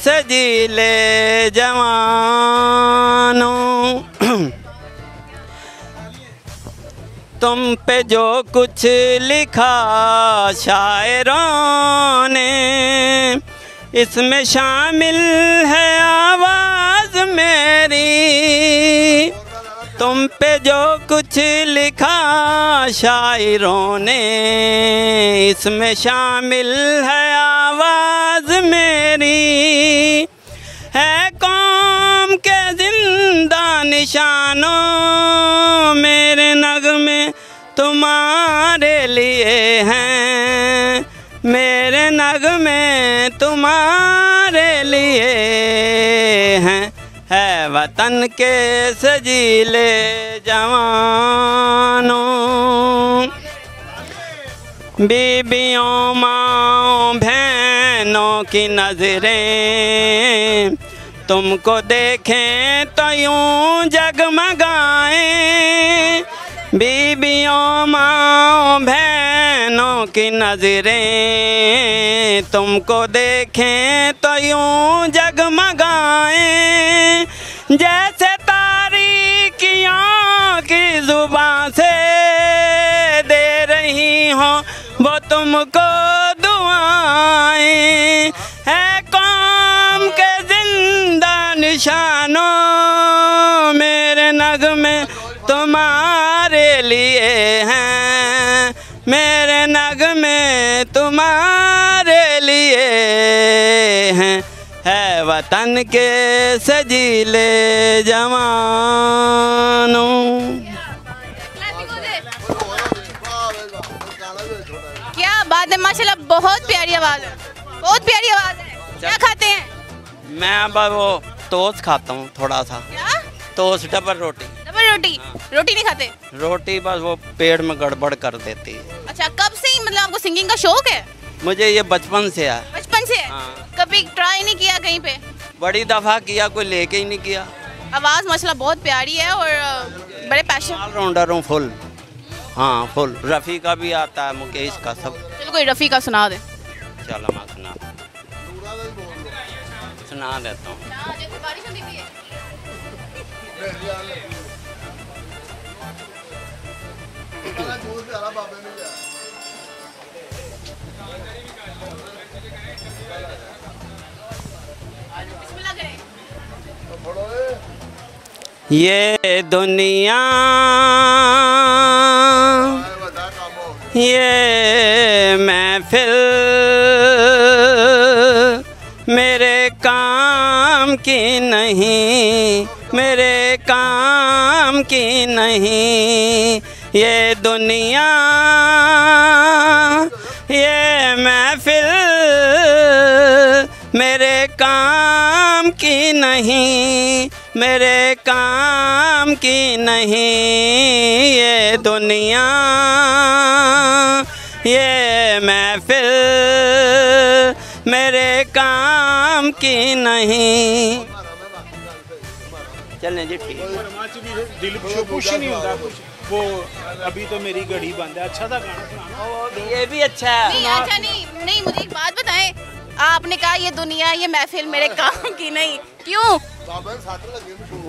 सजीले जवानों। तुम पे जो कुछ लिखा शायरों ने, इसमें शामिल है आवाज़ मेरी, तुम पे जो कुछ लिखा शायरों ने, इसमें शामिल है आवाज़ मेरी, है कौम के जिंदा निशानों, मेरे नगमे तुम्हारे लिए हैं, मेरे नगमे तुम्हारे लिए हैं, है वतन के सजीले जवानों। बीबियों माँ बहनों की नजरें तुमको देखें तो यूं जगमगाएं, बीबियों माँ बहनों की नजरें तुमको देखें तो यूं जगमगाएं, जैसे तारीकियों की जुबान से दे रही हो वो तुमको दुआएं, है कौम के जिंदा निशानों, मेरे नगमे तुम्हारे लिए हैं, मेरे नगमे तुम्हारे लिए हैं, है वतन के सजीले जवानों। माशाल्लाह बहुत प्यारी आवाज़ है, बहुत प्यारी आवाज़ है। क्या खाते हैं? मैं अब वो टोस्ट खाता हूँ थोड़ा सा। क्या? टोस्ट, डबल रोटी। डबल रोटी? हाँ। रोटी नहीं खाते? रोटी बस वो पेट में गड़बड़ कर देती है। अच्छा, कब से मतलब आपको सिंगिंग का शौक है? मुझे ये बचपन से है। बचपन से? हाँ। कभी ट्राई नहीं किया कहीं पे? बड़ी दफा किया, कोई लेके ही नहीं किया। आवाज़ माशाल्लाह बहुत प्यारी है और बड़े पैशन। ऑलराउंडर हूँ फुल। हाँ फुल। रफ़ी का भी आता है, मुकेश का, सब। चलो कोई रफ़ी का सुना दे। चलो मैं सुना देता हूँ। बारिश होती है। ये दुनिया ये महफिल मेरे काम की नहीं, मेरे काम की नहीं। ये दुनिया ये महफिल मेरे काम की नहीं, मेरे काम की नहीं। ये दुनिया ये महफिल मेरे काम की नहीं। चलने जी ठीक है, कुछ नहीं होता वो। अभी तो मेरी घड़ी बंद है। अच्छा था गाना, ये भी अच्छा है। नहीं अच्छा नहीं, मुझे एक बात बताएं, आपने कहा ये दुनिया ये महफिल मेरे काम की नहीं, क्यों?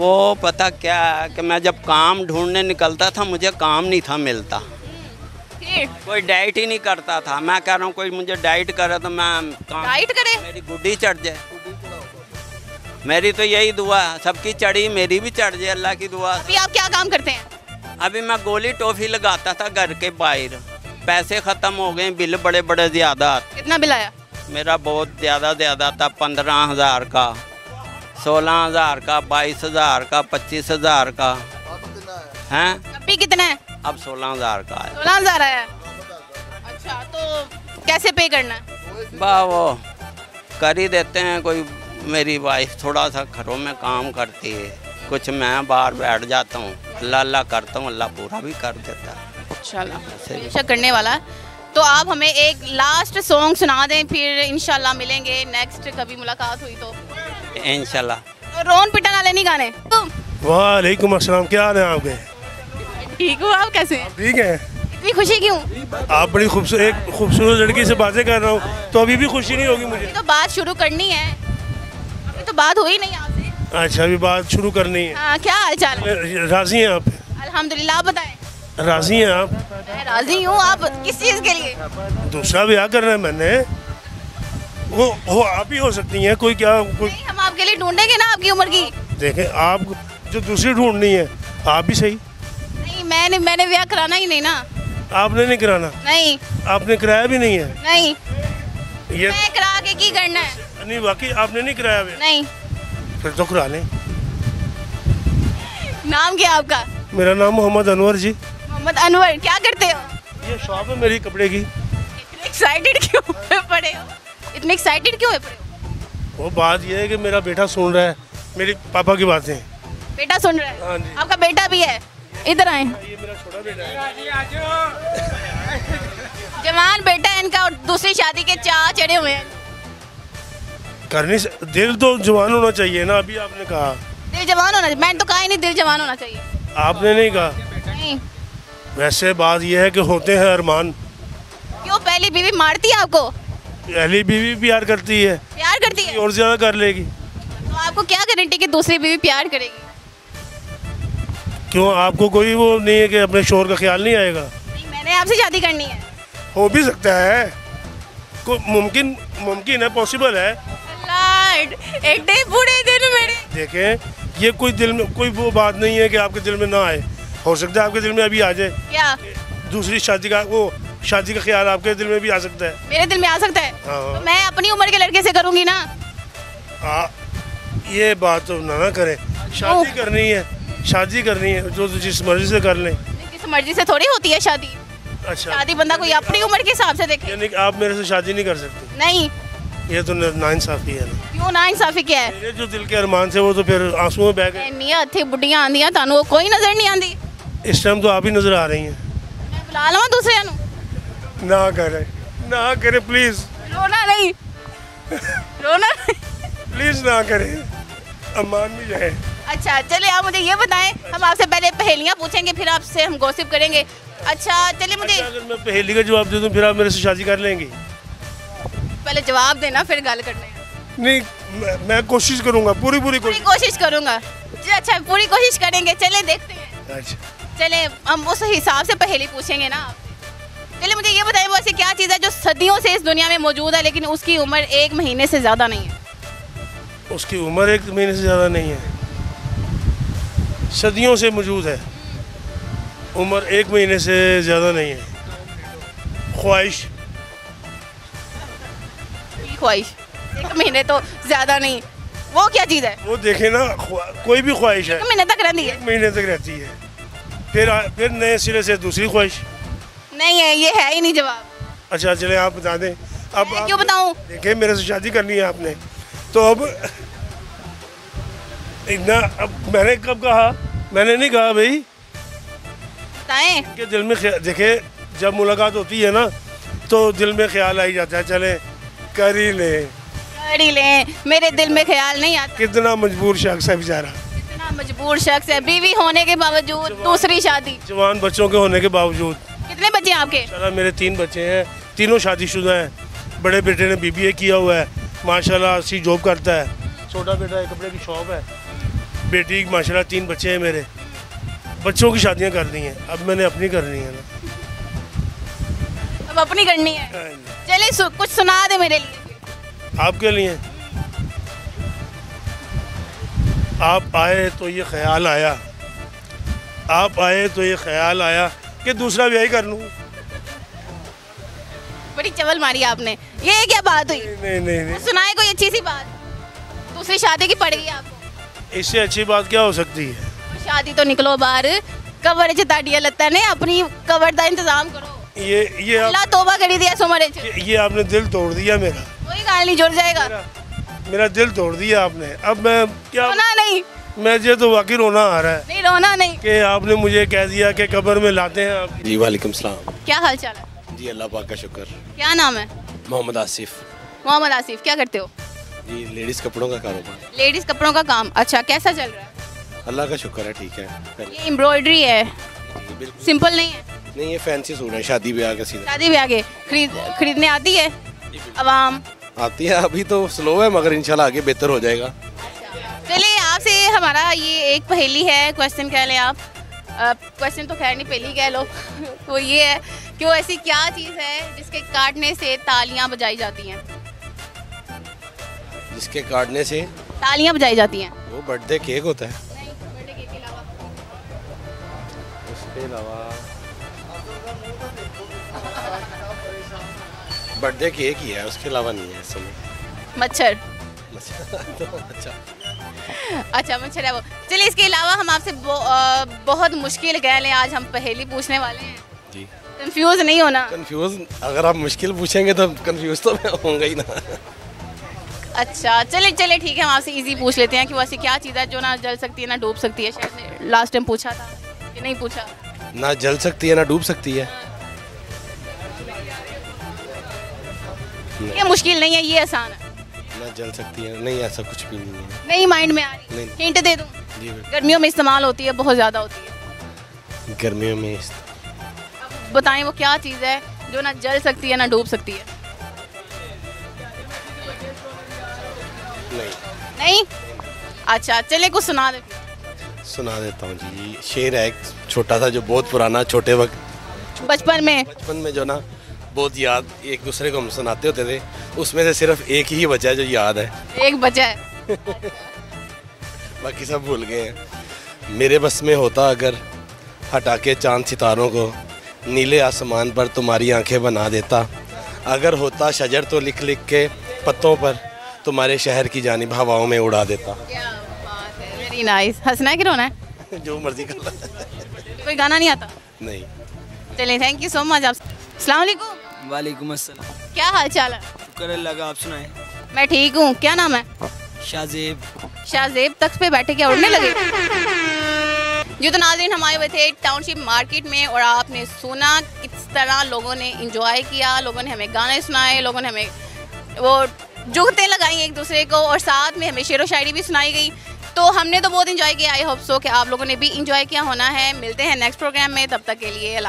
वो पता क्या कि मैं जब काम ढूंढने निकलता था मुझे काम नहीं था मिलता, कोई डाइट ही नहीं करता था। मैं कह रहा हूँ कोई मुझे डाइट करे तो मैं डाइट करे, मेरी गुड्डी चढ़ जाए। मेरी तो यही दुआ, सबकी चढ़ी मेरी भी चढ़ जाए, अल्लाह की दुआ। अभी आप क्या काम करते हैं? अभी मैं गोली टोफी लगाता था घर के बाहर। पैसे खत्म हो गए, बिल बड़े बड़े ज्यादा। कितना बिल आया? मेरा बहुत ज़्यादा था, 15,000 का, 16,000 का, 22,000 का, 25,000 का है। अभी कितना है? अब 16,000 का है। 16,000 आया। अच्छा, तो कैसे पे करना है? वो कर ही देते हैं। कोई मेरी वाइफ थोड़ा सा घरों में काम करती है, कुछ मैं बाहर बैठ जाता हूँ, अल्लाह करता हूँ, अल्लाह पूरा भी कर देता है। इंशाल्लाह करने वाला। तो आप हमें एक लास्ट सॉन्ग सुना दें, फिर इंशाल्लाह मिलेंगे नेक्स्ट कभी मुलाकात हुई तो इंशाल्लाह। रोन पिटन वाले नहीं गाने। वालेकुम अस्सलाम, क्या हाल है आपके? ठीक हो, आप कैसे? ठीक है। इतनी खुशी क्यों? आप बड़ी खूबसूरत लड़की से बातें कर रहा हूँ, तो अभी भी खुशी नहीं होगी मुझे? तो बात शुरू करनी है, अभी तो बात हुई नहीं आपसे। अच्छा, अभी बात शुरू करनी है। क्या हाल चाल है? राजी हैं आप? अल्हम्दुलिल्लाह। आप बताएं, राजी हैं आप? मैं राजी हूँ। आप किस चीज़ के लिए? दूसरा ब्याह करना है मैंने। वो आप ही हो सकती हैं, कोई क्या कोई नहीं, हम आपके लिए ढूंढेंगे ना आपकी उम्र की। देखें आप जो दूसरी ढूंढनी है, आप ही सही। नहीं, मैंने ब्याह कराना ही नहीं ना। आपने नहीं कराना? नहीं। आपने कराया भी नहीं है? नहीं। ये मैं करा के की करना है? नहीं, वाकई आपने नहीं कराया? नहीं। फिर तो करा लें। नाम क्या आपका? मेरा नाम मोहम्मद अनवर जी। मोहम्मद अनवर, क्या करते हो? ये शॉप है मेरी कपड़े की। इतने एक्साइटेड क्यों पड़े हो? इतने एक्साइटेड क्यों पड़े हो? वो बात ये है कि मेरा बेटा सुन रहा है मेरी पापा की बातें। बेटा सुन रहा है? हाँ जी। आपका बेटा भी है? इधर आए, ये मेरा छोटा बेटा है, जवान बेटा है इनका, और दूसरी शादी के चाह चढ़े हुए हैं। करनी दिल तो जवान होना चाहिए ना। अभी आपने कहा दिल जवान होना, मैंने तो कहा ही नहीं दिल जवान होना चाहिए। आपने नहीं कहा? नहीं। वैसे बात यह है कि होते हैं अरमान। क्यों, पहली बीवी मारती है आपको? पहली बीवी प्यार करती है। प्यार करती है और ज्यादा कर लेगी। तो आपको क्या गारंटी कि दूसरी बीवी प्यार करेगी? क्यों, आपको कोई वो नहीं है कि अपने शोहर का ख्याल नहीं आएगा? नहीं, मैंने आपसे शादी करनी है। हो भी सकता है, मुमकिन है, पॉसिबल है। अल्लाह एक दिन पूरे दिन मेरे देखें, ये कोई दिल में कोई वो बात नहीं है कि आपके दिल में ना आए। हो सकता है आपके दिल में अभी आ जाए। क्या दूसरी शादी का वो शादी का ख्याल आपके दिल में भी आ सकता है? मेरे दिल में आ सकता है। हाँ। तो मैं अपनी उम्र के लड़के से करूंगी ना। ये बात तो ना करें। शादी करनी है, शादी करनी है, जो जिस मर्जी से कर लें। किस मर्जी से थोड़ी होती है शादी। अच्छा, शादी बंदा कोई अपनी उम्र के हिसाब से देखे। यानी आप मेरे से शादी नहीं कर सकते? नहीं। ये तो नाइंसाफी है ना। क्यों नाइंसाफी क्या है? मेरे जो दिल के अरमान से वो तो फिर आंसू में बह गए। निया थे बुढ़ियां आंदियां, तानू कोई नजर नहीं आंदी। इस टाइम तो आप ही नजर आ रही हैं। मैं बुला लूं दूसरे नु? ना करे प्लीज। रोना नहीं प्लीज ना करे, अमान भी जाए। अच्छा चले, आप मुझे ये बताएं, हम आपसे पहले पहेलियां पूछेंगे फिर आपसे हम गॉसिप करेंगे। अच्छा चलिए, मुझे अगर मैं पहेली का जवाब दे दूं फिर आप मेरे से शादी कर लेंगी? पहले जवाब देना फिर गल करना। नहीं, मैं कोशिश करूंगा, पूरी कोशिश करूंगा। अच्छा पूरी कोशिश करेंगे, चले देखते हैं। अच्छा। चले हम उस हिसाब से पहेली पूछेंगे ना। चलिए मुझे ये बताइए, वो ऐसी क्या चीज़ है जो सदियों से इस दुनिया में मौजूद है लेकिन उसकी उम्र 1 महीने से ज़्यादा नहीं है? उसकी उम्र 1 महीने से ज़्यादा नहीं है, सदियों से मौजूद है, उम्र 1 महीने से ज़्यादा नहीं है। ख्वाहिश। ख्वाहिश 1 महीने तो ज़्यादा नहीं, वो क्या चीज़ है? वो देखे ना, कोई भी ख्वाहिश है 1 महीने तक रहती है, 1 महीने तक रहती है, फिर नए सिरे से दूसरी ख्वाहिश। नहीं है, ये है ही नहीं जवाब। अच्छा चले आप बता दें। अब क्यों बताऊं? देखिए मेरे से शादी करनी है आपने, तो अब इतना, अब मैंने कब कहा? मैंने नहीं कहा भाई, बताएं कि दिल में देखे जब मुलाकात होती है ना तो दिल में ख्याल आ ही जाता है, चले कर ही लें, कर ही लें। मेरे दिल में ख्याल नहीं आता। कितना मजबूर शख्स है बेचारा, कितना मजबूर शख्स है, बीवी होने के बावजूद दूसरी शादी, जवान बच्चों के होने के बावजूद। कितने बच्चे हैं आपके? माशाल्लाह मेरे 3 बच्चे हैं, तीनों शादीशुदा हैं, बड़े बेटे ने BBA किया हुआ है, माशाल्लाह अच्छी जॉब करता है, छोटा बेटा है कपड़े की शॉप है, बेटी माशाल्लाह 3 बच्चे हैं मेरे। बच्चों की शादियां कर दी हैं, अब मैंने अपनी करनी है ना, अब अपनी करनी है। चलिए कुछ सुना दे मेरे लिए। आपके लिए आप आए तो ये ख्याल आया, आप आए तो ये ख्याल आया कि दूसरा ब्याह कर लूं। बड़ी चवल मारी आपने, ये क्या बात हुई? नहीं नहीं नहीं, सुनाए कोई अच्छी सी बात। दूसरी शादी की पड़ गई आपको, इससे अच्छी बात क्या हो सकती है? शादी तो निकलो बाहर, कवर जता दिया लत्ता ने, अपनी कवर का इंतजाम करो। ये अल्लाह तौबा करी दिया सोमरे, ये आपने दिल तोड़ दिया मेरा। कोई गाल नहीं जुड़ जाएगा, मेरा दिल तोड़ दिया आपने। अब मैं क्या नहीं, मुझे तो वाकई रोना आ रहा है। नहीं रोना नहीं, कि आपने मुझे कह दिया कि कब्र में लाते हैं आप। जी वालेकुम सलाम, क्या हाल चाल है? जी अल्लाह पाक का शुक्र। क्या नाम है? मोहम्मद आसिफ। मोहम्मद आसिफ क्या करते हो? जी लेडीज कपड़ों का कारोबार। लेडीज कपड़ों का काम, अच्छा कैसा चल रहा है? अल्लाह का शुक्र है, ठीक है। ये एम्ब्रॉयडरी है, सिंपल नहीं है? नहीं ये फैंसी सूट है, शादी ब्याह के, शादी ब्याह के। खरीदने आती है आवाम? आती है, अभी तो स्लो है मगर इंशाल्लाह आगे बेहतर हो जाएगा। चलिए आपसे हमारा ये एक पहेली है, क्वेश्चन कह लें आप, क्वेश्चन तो खैर नहीं पहेली कह लो। वो ये है कि वो ऐसी क्या चीज़ है जिसके काटने से तालियां बजाई जाती हैं? जिसके काटने से तालियां बजाई जाती हैं? वो बर्थडे केक होता है। नहीं, बर्थडे केक के अलावा? उसके अलावा बर्थडे केक ही है, उसके अलावा नहीं है इस समय। मच्छर। अच्छा अच्छा मच्छर है वो। चलिए इसके अलावा हम आपसे बहुत मुश्किल कह लें, आज हम पहेली पूछने वाले हैं जी, कंफ्यूज नहीं होना। कंफ्यूज अगर आप मुश्किल पूछेंगे तो कंफ्यूज तो मैं होऊंगा ही ना। अच्छा चलिए चलिए ठीक है, हम आपसे इजी पूछ लेते हैं कि वैसी क्या चीज़ है जो ना जल सकती है ना डूब सकती है? शायद लास्ट टाइम पूछा था कि नहीं पूछा? ना जल सकती है ना डूब सकती है। ये मुश्किल नहीं है, ये आसान है। ना जल सकती है, नहीं ऐसा कुछ भी नहीं है। नहीं माइंड में आ रही, हिंट दे दूं? जी गर्मियों में इस्तेमाल होती है, बहुत ज़्यादा होती है गर्मियों में। अब बताएं वो क्या चीज़ है जो ना जल सकती है ना डूब सकती है? नहीं नहीं, अच्छा चले कुछ सुना दे। सुना देता हूँ जी, शेर है एक छोटा सा जो बहुत पुराना, छोटे वक्त बचपन में जो ना बहुत याद एक दूसरे को हम सुनाते होते थे, उसमें से सिर्फ एक ही बचा है जो याद है। एक बचा है। बाकी सब भूल गए हैं। मेरे बस में होता अगर हटा के चांद सितारों को, नीले आसमान पर तुम्हारी आंखें बना देता, अगर होता शजर तो लिख लिख के पत्तों पर तुम्हारे शहर की जानिब हवाओं में उड़ा देता। क्या बात है, वेरी नाइस। हंसना है कि रोना है? जो मर्जी कर। कोई गाना नहीं आता? नहीं। चलिए थैंक यू सो मच। आप अस्सलामुअलैकुम। वालेकुम अस्सलाम। क्या हाल चाल है? शुक्र अल्लाह का, आप सुनाएं? मैं ठीक हूँ। क्या नाम है? शाहजेब। शाहजेब तख्त पे बैठे क्या उड़ने लगे? जो तो नाज़रीन हमारे हुए थे टाउनशिप मार्केट में, और आपने सुना किस तरह लोगों ने इंजॉय किया, लोगों ने हमें गाने सुनाए, लोगों ने हमें वो जुगतें लगाई एक दूसरे को, और साथ में हमें शेर व शायरी भी सुनाई गई। तो हमने तो बहुत इंजॉय किया। आई होप सो कि आप लोगों ने भी इंजॉय किया होना है। मिलते हैं नेक्स्ट प्रोग्राम में, तब तक के लिए